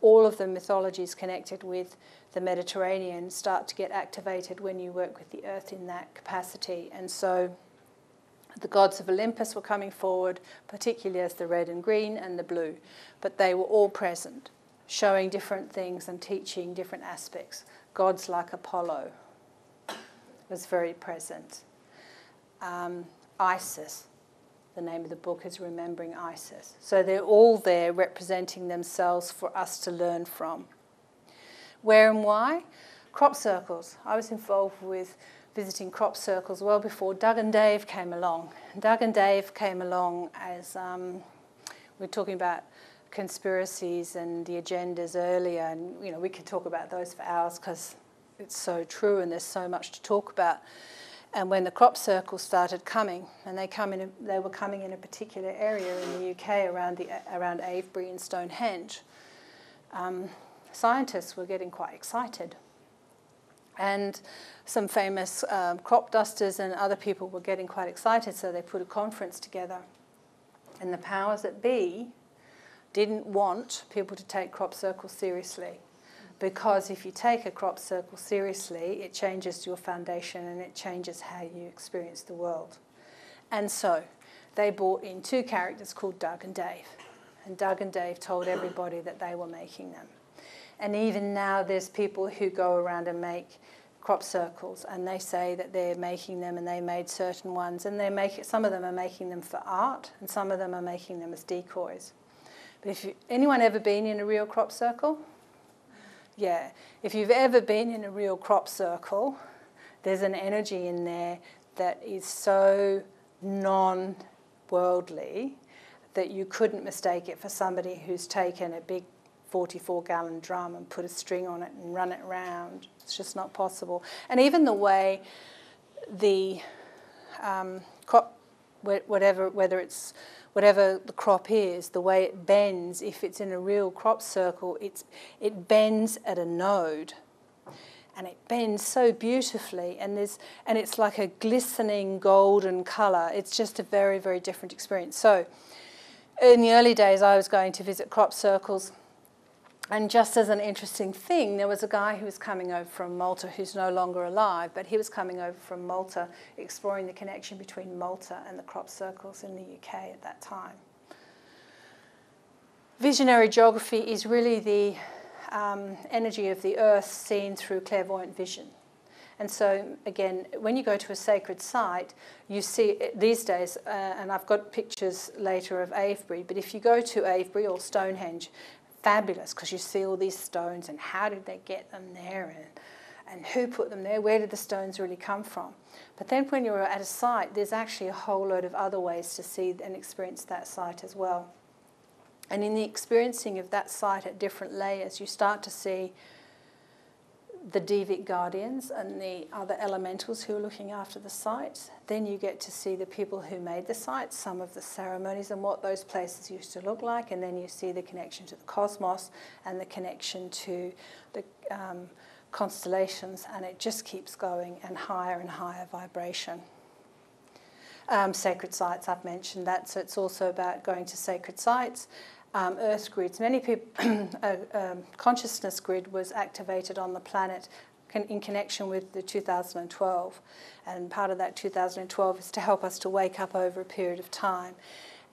All of the mythologies connected with the Mediterranean start to get activated when you work with the earth in that capacity. And so the gods of Olympus were coming forward, particularly as the red and green and the blue. But they were all present, showing different things and teaching different aspects. Gods like Apollo was very present. Isis, the name of the book is Remembering ISIS. So they're all there representing themselves for us to learn from. Where and why? Crop circles. I was involved with visiting crop circles well before Doug and Dave came along. Doug and Dave came along as we're talking about conspiracies and the agendas earlier, and you know, we could talk about those for hours because it's so true and there's so much to talk about. And when the crop circles started coming, and they were coming in a particular area in the UK around Avebury and Stonehenge, scientists were getting quite excited. And some famous crop dusters and other people were getting quite excited, so they put a conference together. And the powers that be didn't want people to take crop circles seriously, because if you take a crop circle seriously, it changes your foundation and it changes how you experience the world. And so they brought in two characters called Doug and Dave. And Doug and Dave told everybody that they were making them. And even now there's people who go around and make crop circles, and they say that they're making them, and they made certain ones, and they make it, some of them are making them for art and some of them are making them as decoys. But if you, anyone ever been in a real crop circle? Yeah. If you've ever been in a real crop circle, there's an energy in there that is so non-worldly that you couldn't mistake it for somebody who's taken a big 44-gallon drum and put a string on it and run it around. It's just not possible. And even the way the crop, whatever the crop is, the way it bends, if it's in a real crop circle, it bends at a node, and it bends so beautifully, and it's like a glistening golden colour. It's just a very, very different experience. So in the early days, I was going to visit crop circles. And just as an interesting thing, there was a guy who was coming over from Malta who's no longer alive, but he was coming over from Malta exploring the connection between Malta and the crop circles in the UK at that time. Visionary geography is really the energy of the earth seen through clairvoyant vision. And so, again, when you go to a sacred site, you see these days, and I've got pictures later of Avebury, but if you go to Avebury or Stonehenge, fabulous, because you see all these stones and how did they get them there, and who put them there, where did the stones really come from. But then when you're at a site, there's actually a whole load of other ways to see and experience that site as well. And in the experiencing of that site at different layers, you start to see the devic guardians and the other elementals who are looking after the sites. Then you get to see the people who made the sites, some of the ceremonies and what those places used to look like, and then you see the connection to the cosmos and the connection to the constellations, and it just keeps going, and higher vibration. Sacred sites, I've mentioned that, so it's also about going to sacred sites. Earth grids. Many people, consciousness grid was activated on the planet in connection with the 2012, and part of that 2012 is to help us to wake up over a period of time.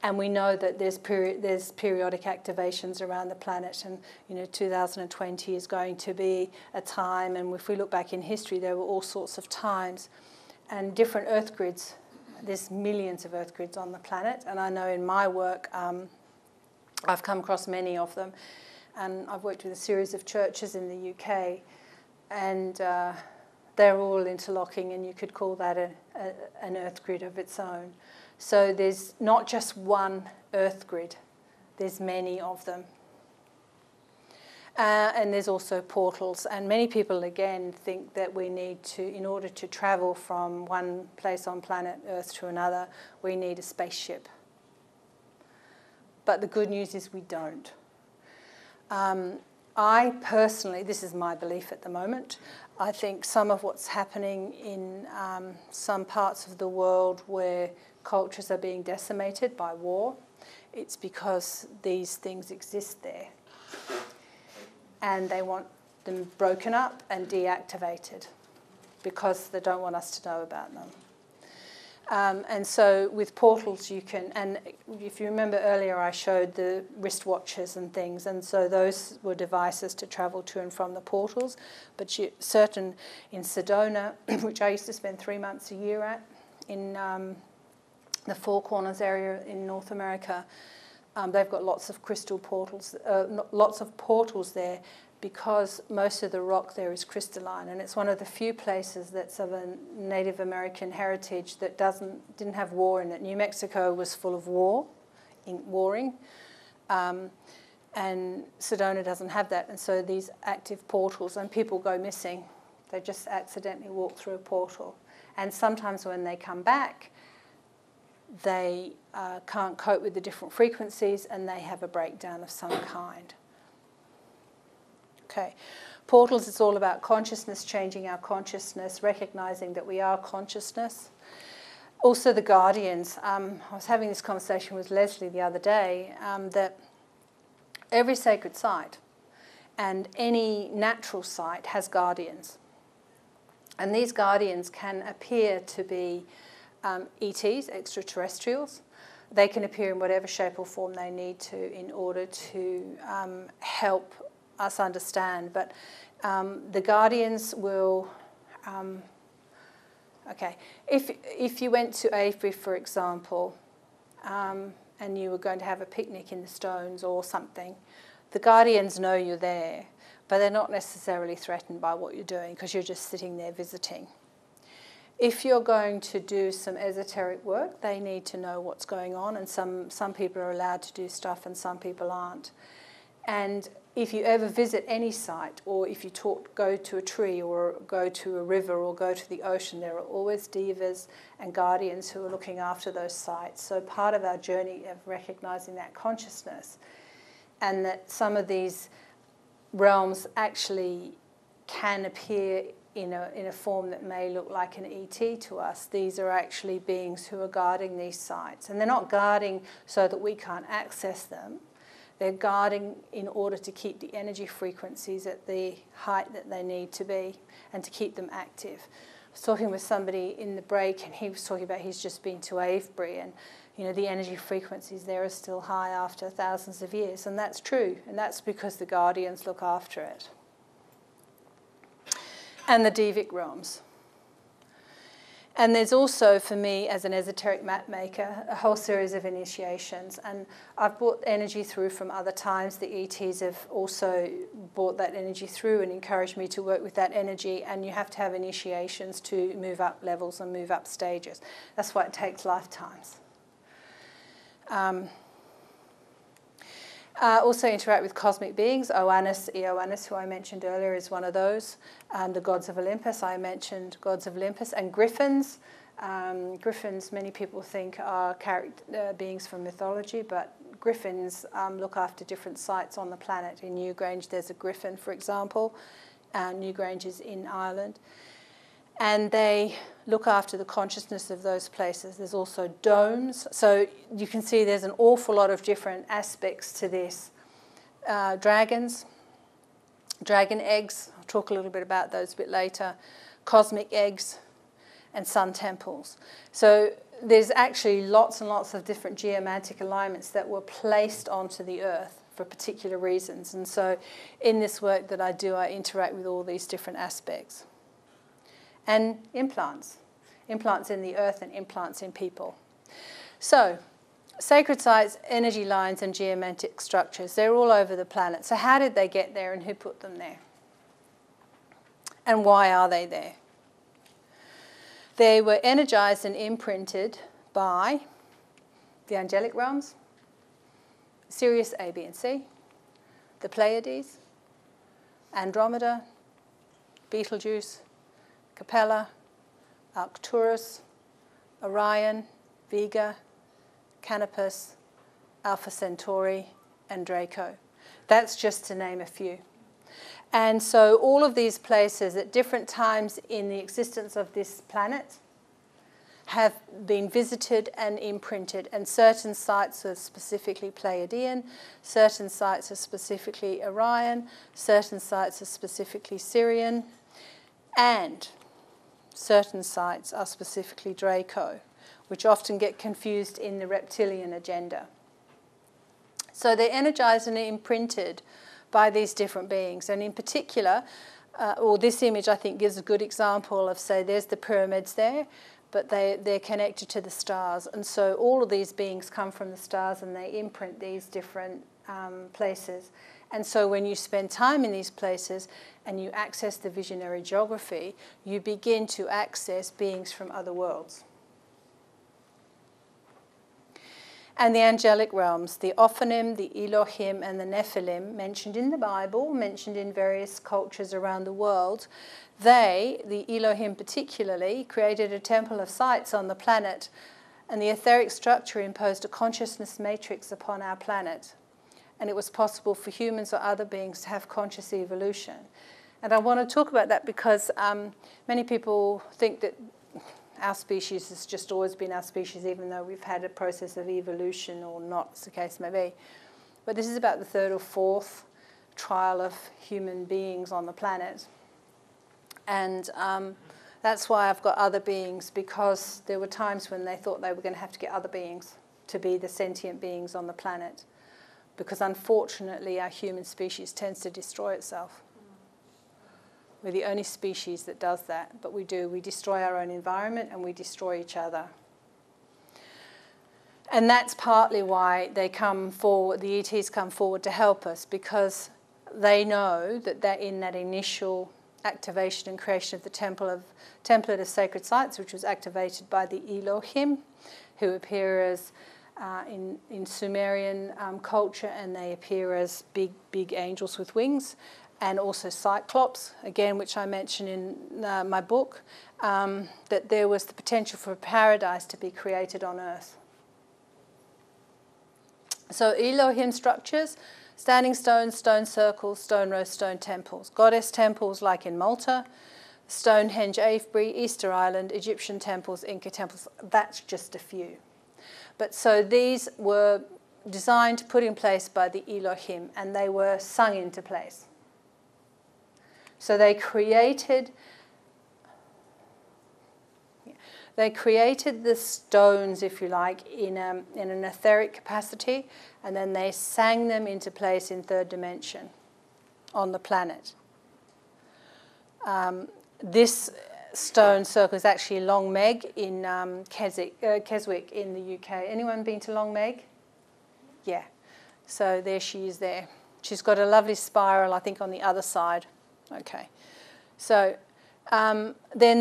And we know that there's periodic activations around the planet, and you know 2020 is going to be a time. And if we look back in history, there were all sorts of times, and different Earth grids. There's millions of Earth grids on the planet, and I know in my work. I've come across many of them, and I've worked with a series of churches in the UK, and they're all interlocking, and you could call that an earth grid of its own. So there's not just one earth grid, there's many of them. And there's also portals, and many people again think that we need to, in order to travel from one place on planet Earth to another, we need a spaceship. But the good news is we don't. I personally, this is my belief at the moment, I think some of what's happening in some parts of the world where cultures are being decimated by war, it's because these things exist there. And they want them broken up and deactivated because they don't want us to know about them. And so with portals you can, and if you remember earlier I showed the wristwatches and things, and so those were devices to travel to and from the portals. But in Sedona, which I used to spend 3 months a year at, in the Four Corners area in North America, they've got lots of crystal portals, lots of portals there, because most of the rock there is crystalline, and it's one of the few places that's of a Native American heritage that didn't have war in it. New Mexico was full of war, warring, and Sedona doesn't have that, and so these active portals, and people go missing. They just accidentally walk through a portal, and sometimes when they come back, they can't cope with the different frequencies, and they have a breakdown of some kind. Okay. Portals, it's all about consciousness, changing our consciousness, recognising that we are consciousness. Also the guardians. I was having this conversation with Leslie the other day, that Every sacred site and any natural site has guardians. And these guardians can appear to be ETs, extraterrestrials. They can appear in whatever shape or form they need to in order to help us understand. But the guardians will... okay, if you went to Avebury, for example, and you were going to have a picnic in the stones or something, the guardians know you're there, but they're not necessarily threatened by what you're doing because you're just sitting there visiting. If you're going to do some esoteric work, they need to know what's going on, and some people are allowed to do stuff and some people aren't. And if you ever visit any site, or if you go to a tree or go to a river or go to the ocean, there are always divas and guardians who are looking after those sites. So part of our journey of recognising that consciousness and that some of these realms actually can appear in a form that may look like an ET to us. These are actually beings who are guarding these sites. And they're not guarding so that we can't access them. They're guarding in order to keep the energy frequencies at the height that they need to be and to keep them active. I was talking with somebody in the break, and he was talking about he's just been to Avebury, and the energy frequencies there are still high after thousands of years, and that's true, and that's because the guardians look after it. And the Devic realms. And there's also, for me, as an esoteric map maker, a whole series of initiations. And I've brought energy through from other times. The ETs have also brought that energy through and encouraged me to work with that energy. And you have to have initiations to move up levels and move up stages. That's why it takes lifetimes. Also interact with cosmic beings. Ia Oannes, who I mentioned earlier, is one of those. The gods of Olympus, I mentioned gods of Olympus. And griffins. Griffins, many people think, are beings from mythology, but griffins look after different sites on the planet. In Newgrange, there's a griffin, for example. Newgrange is in Ireland. And they look after the consciousness of those places. There's also domes. So you can see there's an awful lot of different aspects to this. Dragons, dragon eggs. I'll talk a little bit about those a bit later. Cosmic eggs and sun temples. So there's actually lots and lots of different geomantic alignments that were placed onto the Earth for particular reasons. And so in this work that I do, I interact with all these different aspects. And implants. Implants in the earth and implants in people. So, sacred sites, energy lines and geomantic structures, they're all over the planet. So how did they get there and who put them there? And why are they there? They were energized and imprinted by the angelic realms, Sirius A, B and C, the Pleiades, Andromeda, Betelgeuse, Capella, Arcturus, Orion, Vega, Canopus, Alpha Centauri, and Draco. That's just to name a few. And so all of these places at different times in the existence of this planet have been visited and imprinted, and certain sites are specifically Pleiadian, certain sites are specifically Orion, certain sites are specifically Sirian, and certain sites are specifically Draco, which often get confused in the reptilian agenda. So they're energized and imprinted by these different beings. And in particular, or this image I think gives a good example of, say, there's the pyramids there, but they're connected to the stars. And so all of these beings come from the stars and they imprint these different places. And so when you spend time in these places and you access the visionary geography, you begin to access beings from other worlds. And the angelic realms, the Ophanim, the Elohim, and the Nephilim, mentioned in the Bible, mentioned in various cultures around the world, they, the Elohim particularly, created a temple of sites on the planet, and the etheric structure imposed a consciousness matrix upon our planet. And it was possible for humans or other beings to have conscious evolution. And I want to talk about that because many people think that our species has just always been our species, even though we've had a process of evolution or not, as the case may be. But this is about the third or fourth trial of human beings on the planet. And that's why I've got other beings, because there were times when they thought they were going to have to get other beings to be the sentient beings on the planet, because unfortunately our human species tends to destroy itself. We're the only species that does that, but we destroy our own environment and we destroy each other. And that's partly why they come forward, the ETs come forward to help us, because they know that they're in that initial activation and creation of the Template of Sacred Sites, which was activated by the Elohim, who appear as, in Sumerian culture, and they appear as big, big angels with wings, and also Cyclops, again, which I mention in my book, that there was the potential for a paradise to be created on Earth. So Elohim structures, standing stones, stone circles, stone rows, stone temples, goddess temples like in Malta, Stonehenge, Avebury, Easter Island, Egyptian temples, Inca temples, that's just a few. But so these were designed, put in place by the Elohim, and they were sung into place. So they created the stones, if you like, in an etheric capacity, and then they sang them into place in third dimension on the planet. This stone circle is actually Long Meg in Keswick in the UK. Anyone been to Long Meg? Yeah. So there she is there. She's got a lovely spiral, I think, on the other side. Okay, so then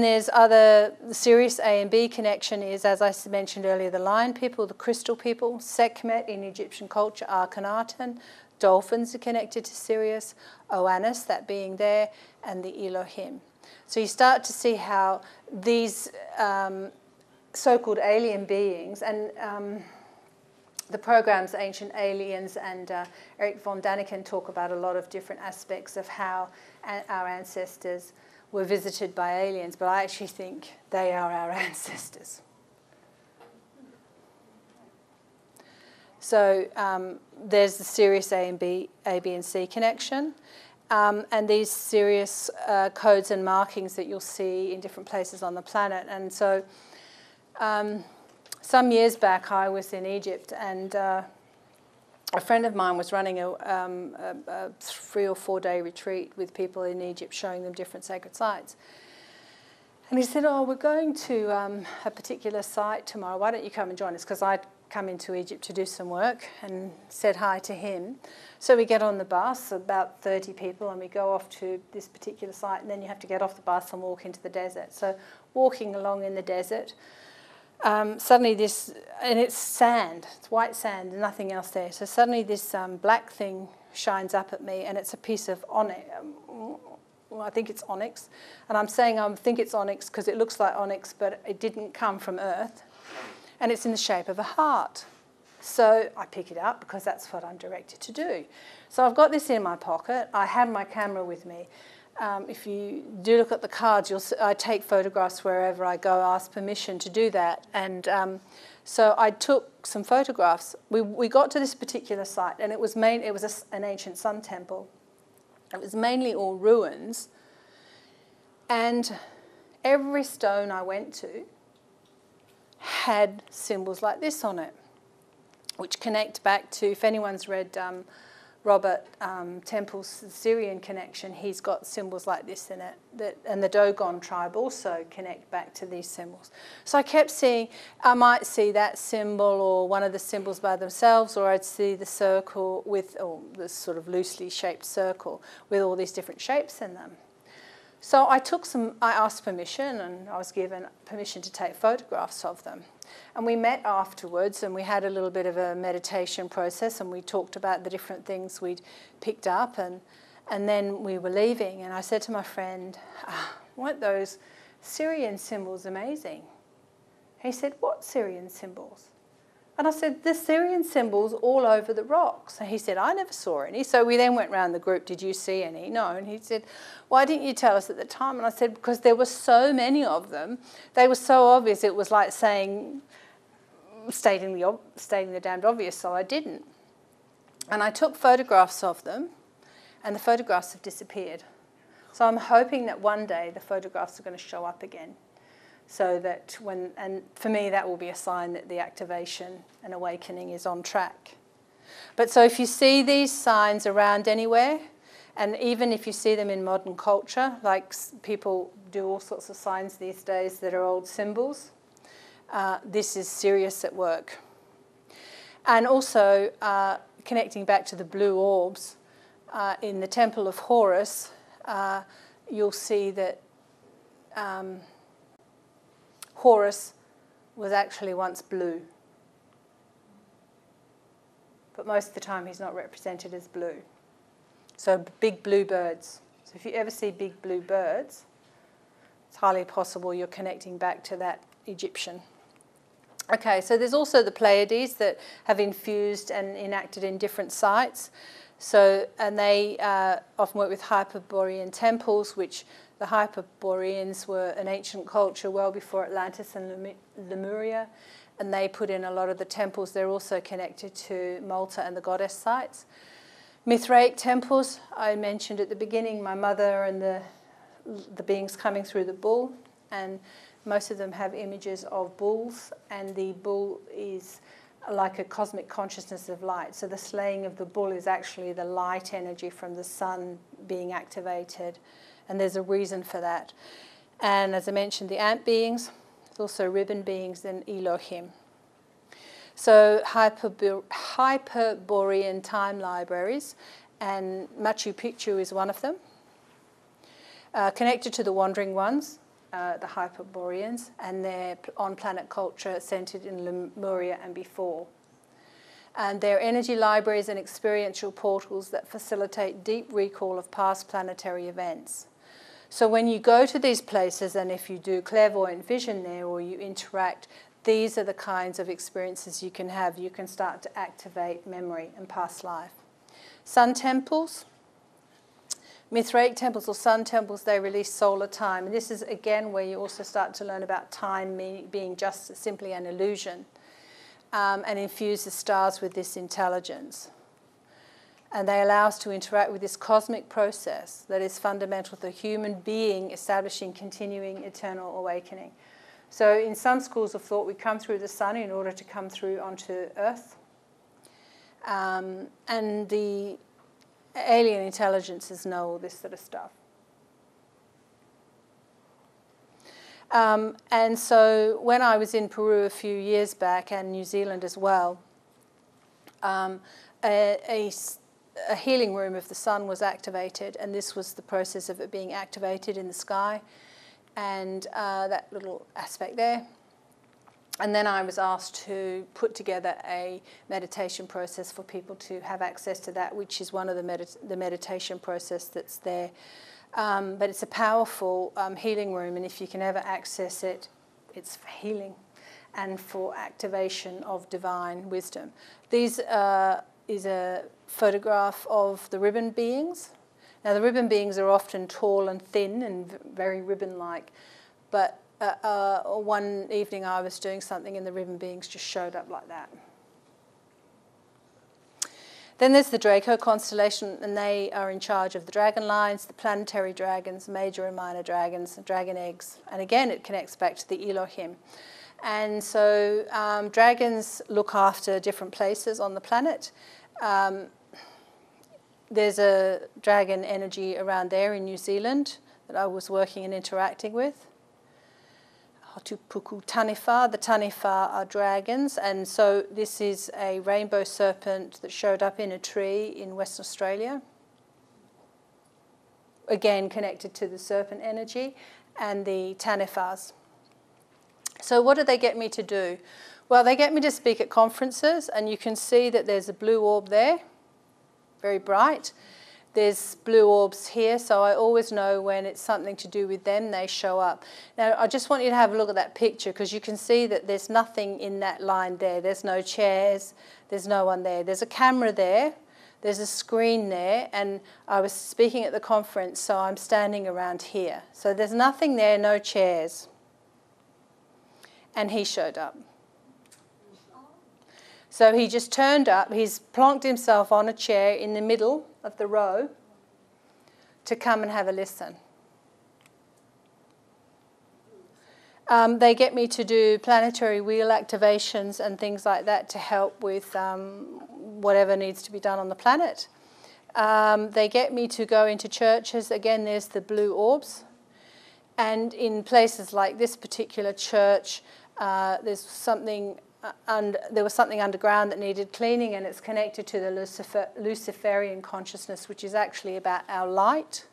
there's other, the Sirius A and B connection is, as I mentioned earlier, the lion people, the crystal people, Sekhmet in Egyptian culture, Akhenaten, dolphins are connected to Sirius, Oannes, that being there, and the Elohim. So you start to see how these so-called alien beings, and the programs Ancient Aliens and Eric von Daniken talk about a lot of different aspects of how our ancestors were visited by aliens, but I actually think they are our ancestors. So there's the Sirius A, B and C connection, and these Sirius codes and markings that you'll see in different places on the planet. And so some years back, I was in Egypt, and a friend of mine was running a 3 or 4 day retreat with people in Egypt, showing them different sacred sites. And he said, "Oh, we're going to a particular site tomorrow. Why don't you come and join us?" Because I'd come into Egypt to do some work, and said hi to him. So we get on the bus, about 30 people, and we go off to this particular site. And then you have to get off the bus and walk into the desert. So walking along in the desert. Suddenly this, and it's sand, it's white sand, nothing else there. So suddenly this black thing shines up at me, and it's a piece of onyx. Well, I think it's onyx. And I'm saying I think it's onyx because it looks like onyx, but it didn't come from Earth. And it's in the shape of a heart. So I pick it up because that's what I'm directed to do. So I've got this in my pocket. I had my camera with me. If you do look at the cards, you'll see, I take photographs wherever I go, ask permission to do that. And so I took some photographs. We got to this particular site, and it was an ancient sun temple. It was mainly all ruins. And every stone I went to had symbols like this on it, which connect back to, if anyone's read Robert Temple's Syrian connection, he's got symbols like this in it, and the Dogon tribe also connect back to these symbols. So I kept seeing, I might see that symbol or one of the symbols by themselves, or I'd see the circle with, or this sort of loosely shaped circle with all these different shapes in them. So I asked permission, and I was given permission to take photographs of them. And we met afterwards, and we had a little bit of a meditation process, and we talked about the different things we'd picked up, and then we were leaving. And I said to my friend, "Weren't those Syrian symbols amazing?" He said, "What Syrian symbols?" And I said, "The Syrian symbols all over the rocks." And he said, "I never saw any." So we then went round the group, "Did you see any?" "No." And he said, "Why didn't you tell us at the time?" And I said, "Because there were so many of them. They were so obvious. It was like stating the damned obvious, so I didn't." And I took photographs of them, and the photographs have disappeared. So I'm hoping that one day the photographs are going to show up again. So that when, and for me, that will be a sign that the activation and awakening is on track. But so if you see these signs around anywhere, and even if you see them in modern culture, like people do all sorts of signs these days that are old symbols, this is Sirius at work. And also, connecting back to the blue orbs, in the Temple of Horus, you'll see that Horus was actually once blue. But most of the time he's not represented as blue. So big blue birds. So if you ever see big blue birds, it's highly possible you're connecting back to that Egyptian. Okay, so there's also the Pleiades that have infused and enacted in different sites. So, and they often work with Hyperborean temples, which the Hyperboreans were an ancient culture well before Atlantis and Lemuria, and they put in a lot of the temples. They're also connected to Malta and the goddess sites. Mithraic temples, I mentioned at the beginning, my mother and the beings coming through the bull, and most of them have images of bulls, and the bull is like a cosmic consciousness of light. So the slaying of the bull is actually the light energy from the sun being activated, and there's a reason for that. And as I mentioned, the ant beings, there's also ribbon beings and Elohim. So Hyperborean time libraries, and Machu Picchu is one of them. Connected to the Wandering Ones, the Hyperboreans, and they're on planet culture centered in Lemuria and before. And they're energy libraries and experiential portals that facilitate deep recall of past planetary events. So when you go to these places, and if you do clairvoyant vision there or you interact, these are the kinds of experiences you can have. You can start to activate memory and past life. Sun temples. Mithraic temples or sun temples, they release solar time. And this is, again, where you also start to learn about time being just simply an illusion, and infuse the stars with this intelligence. And they allow us to interact with this cosmic process that is fundamental to the human being establishing continuing eternal awakening. So in some schools of thought, we come through the sun in order to come through onto Earth. And the alien intelligences know all this sort of stuff. And so when I was in Peru a few years back, and New Zealand as well, a healing room of the sun was activated, and this was the process of it being activated in the sky, and that little aspect there. And then I was asked to put together a meditation process for people to have access to that, which is one of the meditation process that's there. But it's a powerful healing room, and if you can ever access it, it's for healing and for activation of divine wisdom. These is a photograph of the ribbon beings. Now, the ribbon beings are often tall and thin and very ribbon-like, but one evening I was doing something and the ribbon beings just showed up like that. Then there's the Draco constellation, and they are in charge of the dragon lines, the planetary dragons, major and minor dragons, and dragon eggs. And again, it connects back to the Elohim. And so dragons look after different places on the planet. There's a dragon energy around there in New Zealand that I was working and interacting with. Hotupuku Taniwha. The Taniwha are dragons, and so this is a rainbow serpent that showed up in a tree in Western Australia. Again, connected to the serpent energy and the Taniwhas. So what do they get me to do? Well, they get me to speak at conferences, and you can see that there's a blue orb there, very bright. There's blue orbs here, so I always know when it's something to do with them, they show up. Now, I just want you to have a look at that picture, because you can see that there's nothing in that line there. There's no chairs. There's no one there. There's a camera there. There's a screen there, and I was speaking at the conference, so I'm standing around here. So there's nothing there, no chairs. And he showed up. So he just turned up, he's plonked himself on a chair in the middle of the row to come and have a listen. They get me to do planetary wheel activations and things like that to help with whatever needs to be done on the planet. They get me to go into churches. Again, there's the blue orbs. And in places like this particular church, there was something underground that needed cleaning, and it's connected to the Luciferian consciousness, which is actually about our light.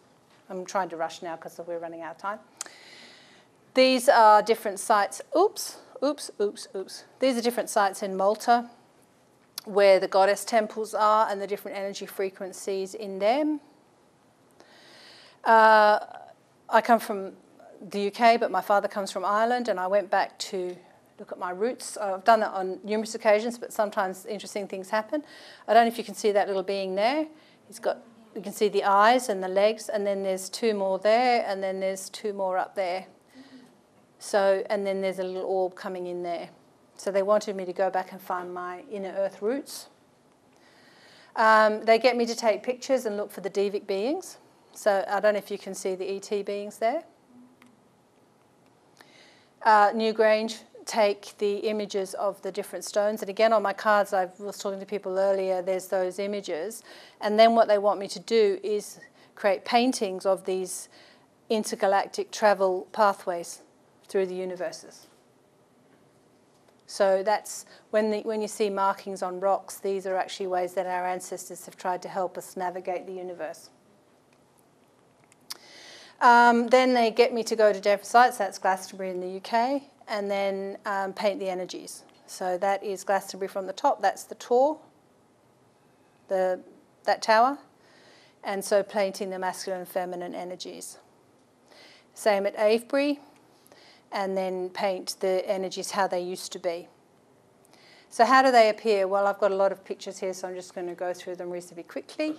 I'm trying to rush now because we're running out of time. These are different sites. These are different sites in Malta where the goddess temples are and the different energy frequencies in them. I come from the UK, but my father comes from Ireland, and I went back to look at my roots. I've done that on numerous occasions, but sometimes interesting things happen. I don't know if you can see that little being there. He's got, you can see the eyes and the legs, and then there's two more there, and then there's two more up there. So, and then there's a little orb coming in there. So they wanted me to go back and find my inner earth roots. They get me to take pictures and look for the Devic beings. So I don't know if you can see the ET beings there. Newgrange take the images of the different stones. And again, on my cards, I was talking to people earlier, there's those images. And then what they want me to do is create paintings of these intergalactic travel pathways through the universes. So that's when you see markings on rocks, these are actually ways that our ancestors have tried to help us navigate the universe. Then they get me to go to different sites. That's Glastonbury in the UK, and then paint the energies. So that is Glastonbury from the top. That's the Tor, that tower, and so painting the masculine and feminine energies. Same at Avebury. And then paint the energies how they used to be. So how do they appear? Well, I've got a lot of pictures here, so I'm just going to go through them reasonably quickly.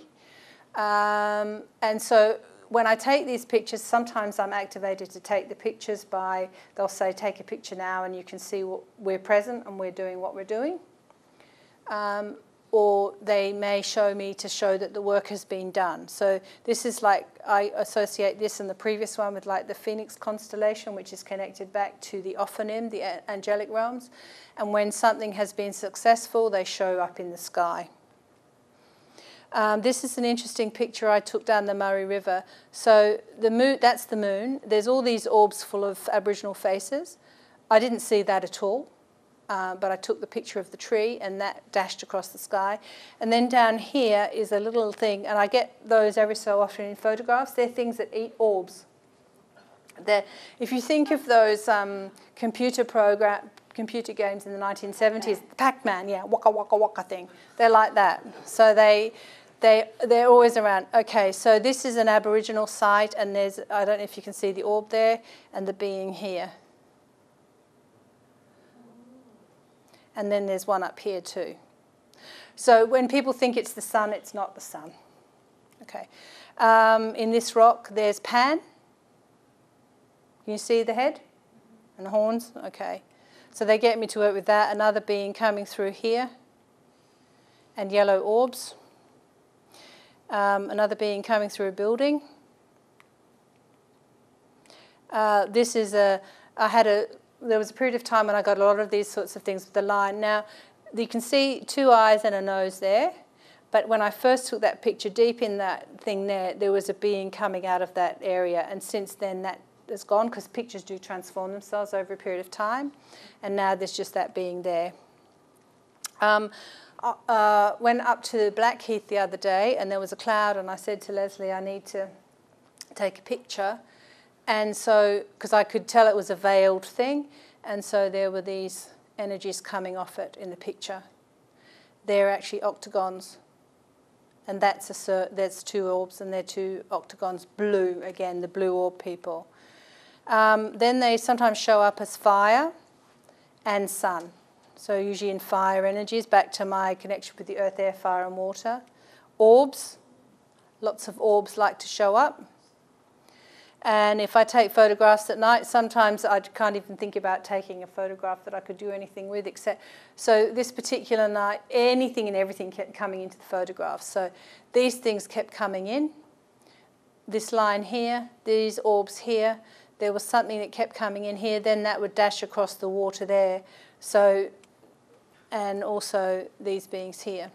And so when I take these pictures, sometimes I'm activated to take the pictures by, they'll say, take a picture now, and you can see what we're present and we're doing what we're doing. Or they may show me to show that the work has been done. So this is like, I associate this and the previous one with like the Phoenix constellation, which is connected back to the Ophanim, the angelic realms. And when something has been successful, they show up in the sky. This is an interesting picture I took down the Murray River. So the moon, that's the moon. There's all these orbs full of Aboriginal faces. I didn't see that at all. But I took the picture of the tree, and that dashed across the sky. And then down here is a little thing, and I get those every so often in photographs. They're things that eat orbs. They're, if you think of those computer games in the 1970s, Pac-Man, yeah, waka waka waka thing. They're like that. So they're always around. Okay, so this is an Aboriginal site, and there's, I don't know if you can see the orb there and the being here. And then there's one up here too. So when people think it's the sun, it's not the sun. Okay. In this rock, there's Pan. Can you see the head and the horns? Okay. So they get me to work with that. Another being coming through here, and yellow orbs. Another being coming through a building. This is a. There was a period of time when I got a lot of these sorts of things with the line. Now, you can see two eyes and a nose there, but when I first took that picture deep in that thing there, there was a being coming out of that area, and since then that is gone because pictures do transform themselves over a period of time, and now there's just that being there. I went up to Blackheath the other day, and there was a cloud, and I said to Leslie, I need to take a picture. And so, because I could tell it was a veiled thing, and so there were these energies coming off it in the picture. They're actually octagons, and there's two orbs, and they're two octagons, blue, again, the blue orb people. Then they sometimes show up as fire and sun, so usually in fire energies, back to my connection with the earth, air, fire, and water. Orbs, lots of orbs like to show up. And if I take photographs at night, sometimes I can't even think about taking a photograph that I could do anything with, except, so this particular night, anything and everything kept coming into the photographs. So these things kept coming in. This line here, these orbs here, there was something that kept coming in here, then that would dash across the water there. So, and also these beings here.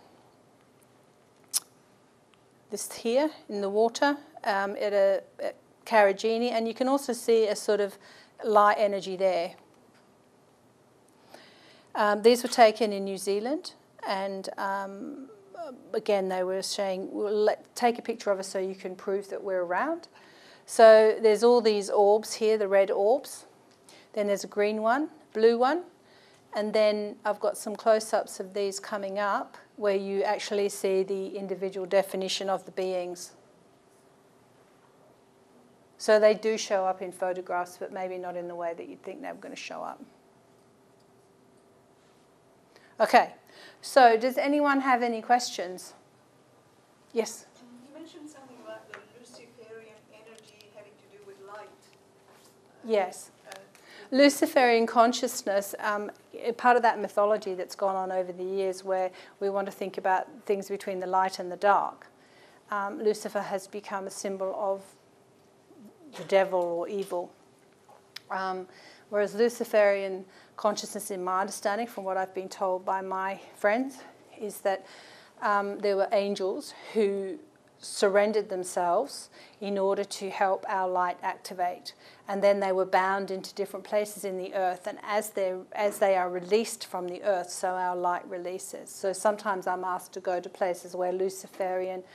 This here in the water at Carragini, and you can also see a sort of light energy there. These were taken in New Zealand, and again they were saying, we'll take a picture of us so you can prove that we're around. So there's all these orbs here, the red orbs, then there's a green one, blue one, and then I've got some close-ups of these coming up where you actually see the individual definition of the beings. So they do show up in photographs, but maybe not in the way that you'd think they were going to show up. Okay, so does anyone have any questions? Yes? You mentioned something about the Luciferian energy having to do with light. Yes. Luciferian consciousness, part of that mythology that's gone on over the years where we want to think about things between the light and the dark. Lucifer has become a symbol of the devil or evil. Whereas Luciferian consciousness, in my understanding, from what I've been told by my friends, is that there were angels who surrendered themselves in order to help our light activate, and then they were bound into different places in the earth, and as they are released from the earth, so our light releases. So sometimes I'm asked to go to places where Lucifer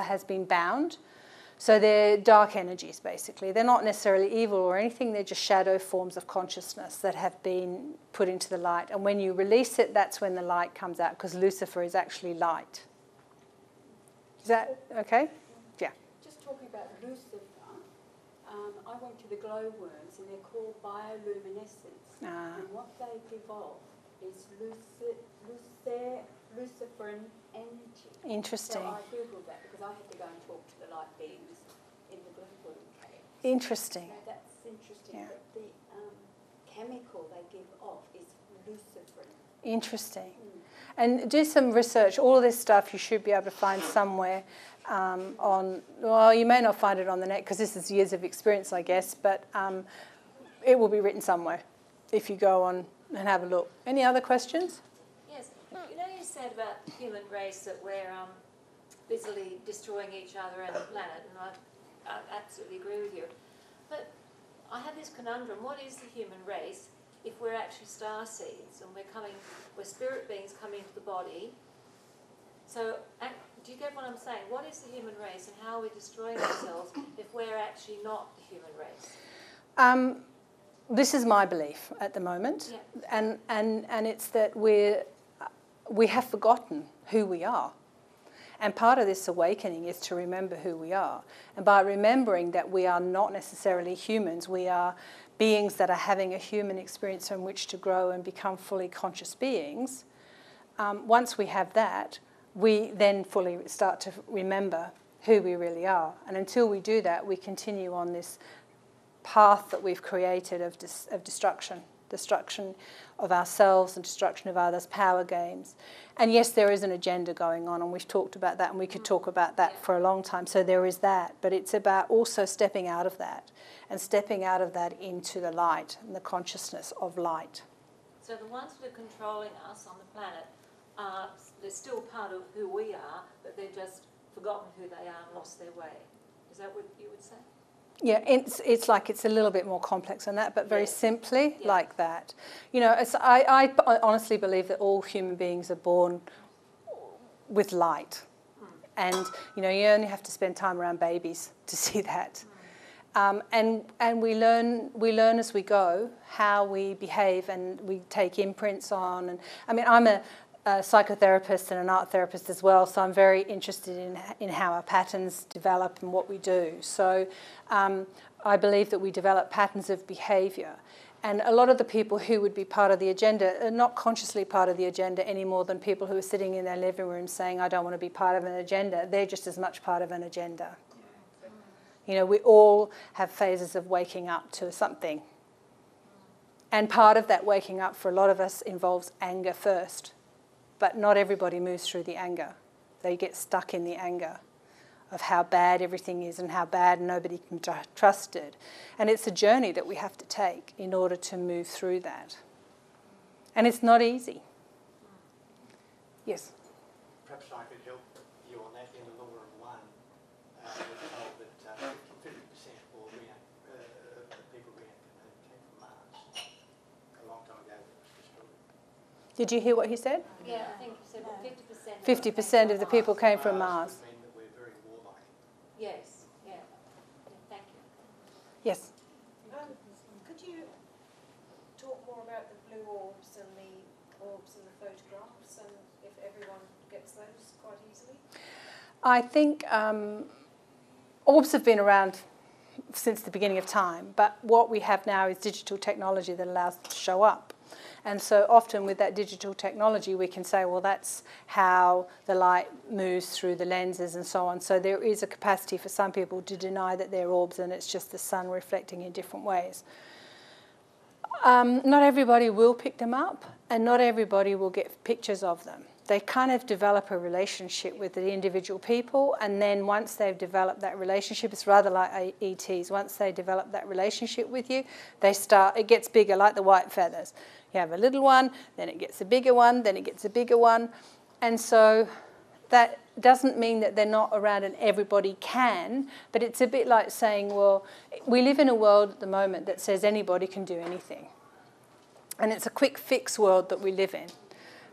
has been bound. So they're dark energies, basically. They're not necessarily evil or anything. They're just shadow forms of consciousness that have been put into the light. And when you release it, that's when the light comes out, because Lucifer is actually light. Is that okay? Yeah. Just talking about Lucifer, I went to the glowworms, and they're called bioluminescence. Ah. And what they evolve is Luciferan energy. Interesting. So I googled that because I had to go and talk to the light beings in the glowworm cave. Interesting. So that's interesting. Yeah. That the chemical they give off is Luciferan. Interesting. And do some research. All of this stuff you should be able to find somewhere on, well, you may not find it on the net because this is years of experience, I guess, but it will be written somewhere if you go on and have a look. Any other questions? Yes. You know, you said about the human race that we're busily destroying each other and the planet, and I absolutely agree with you. But I have this conundrum. What is the human race if we're actually star seeds and we're spirit beings coming into the body? So, do you get what I'm saying? What is the human race, and how are we destroying ourselves if we're actually not the human race? This is my belief at the moment, yeah. and it's that we have forgotten who we are. And part of this awakening is to remember who we are. And by remembering that we are not necessarily humans, we are beings that are having a human experience from which to grow and become fully conscious beings, once we have that, we then fully start to remember who we really are. And until we do that, we continue on this path that we've created of destruction. Destruction of ourselves and destruction of others, power games. And yes, there is an agenda going on, and we've talked about that, and we could talk about that for a long time. So there is that, but it's about also stepping out of that, and stepping out of that into the light and the consciousness of light. So the ones that are controlling us on the planet, they're still part of who we are, but they've just forgotten who they are and lost their way. Is that what you would say? Yeah, it's like it's a little bit more complex than that, but very simply like that. You know, it's, I honestly believe that all human beings are born with light. And, you know, you only have to spend time around babies to see that. And we learn as we go how we behave, and we take imprints on. And I mean, I'm a psychotherapist and an art therapist as well, so I'm very interested in how our patterns develop and what we do. So I believe that we develop patterns of behaviour, and a lot of the people who would be part of the agenda are not consciously part of the agenda any more than people who are sitting in their living room saying, I don't want to be part of an agenda. They're just as much part of an agenda. You know, we all have phases of waking up to something. And part of that waking up for a lot of us involves anger first. But not everybody moves through the anger. They get stuck in the anger of how bad everything is and how bad nobody can be trusted. And it's a journey that we have to take in order to move through that. And it's not easy. Yes? Perhaps I could help you on that in the law of one. We're told that 50% of the people reincarnated came from Mars. A long time ago, it was destroyed. Did you hear what he said? Yeah, I think he said 50%. 50% of the people came from Mars. Yes, yeah. Thank you. Yes. Could you talk more about the blue orbs and the photographs, and if everyone gets those quite easily? I think orbs have been around since the beginning of time, but what we have now is digital technology that allows them to show up. And so often with that digital technology, we can say, well, that's how the light moves through the lenses and so on. So there is a capacity for some people to deny that they're orbs and it's just the sun reflecting in different ways. Not everybody will pick them up and not everybody will get pictures of them. They kind of develop a relationship with the individual people, and then once they've developed that relationship, it's rather like ETs. Once they develop that relationship with you, they start. It gets bigger, like the white feathers. You have a little one, then it gets a bigger one, then it gets a bigger one, and so that doesn't mean that they're not around and everybody can. But it's a bit like saying, well, we live in a world at the moment that says anybody can do anything, and it's a quick fix world that we live in.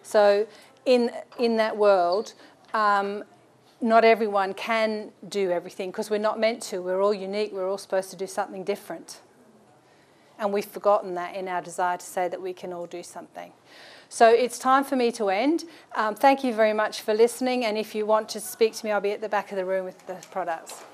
So in that world, not everyone can do everything because we're not meant to. We're all unique. We're all supposed to do something different. And we've forgotten that in our desire to say that we can all do something. So it's time for me to end. Thank you very much for listening. And if you want to speak to me, I'll be at the back of the room with the products.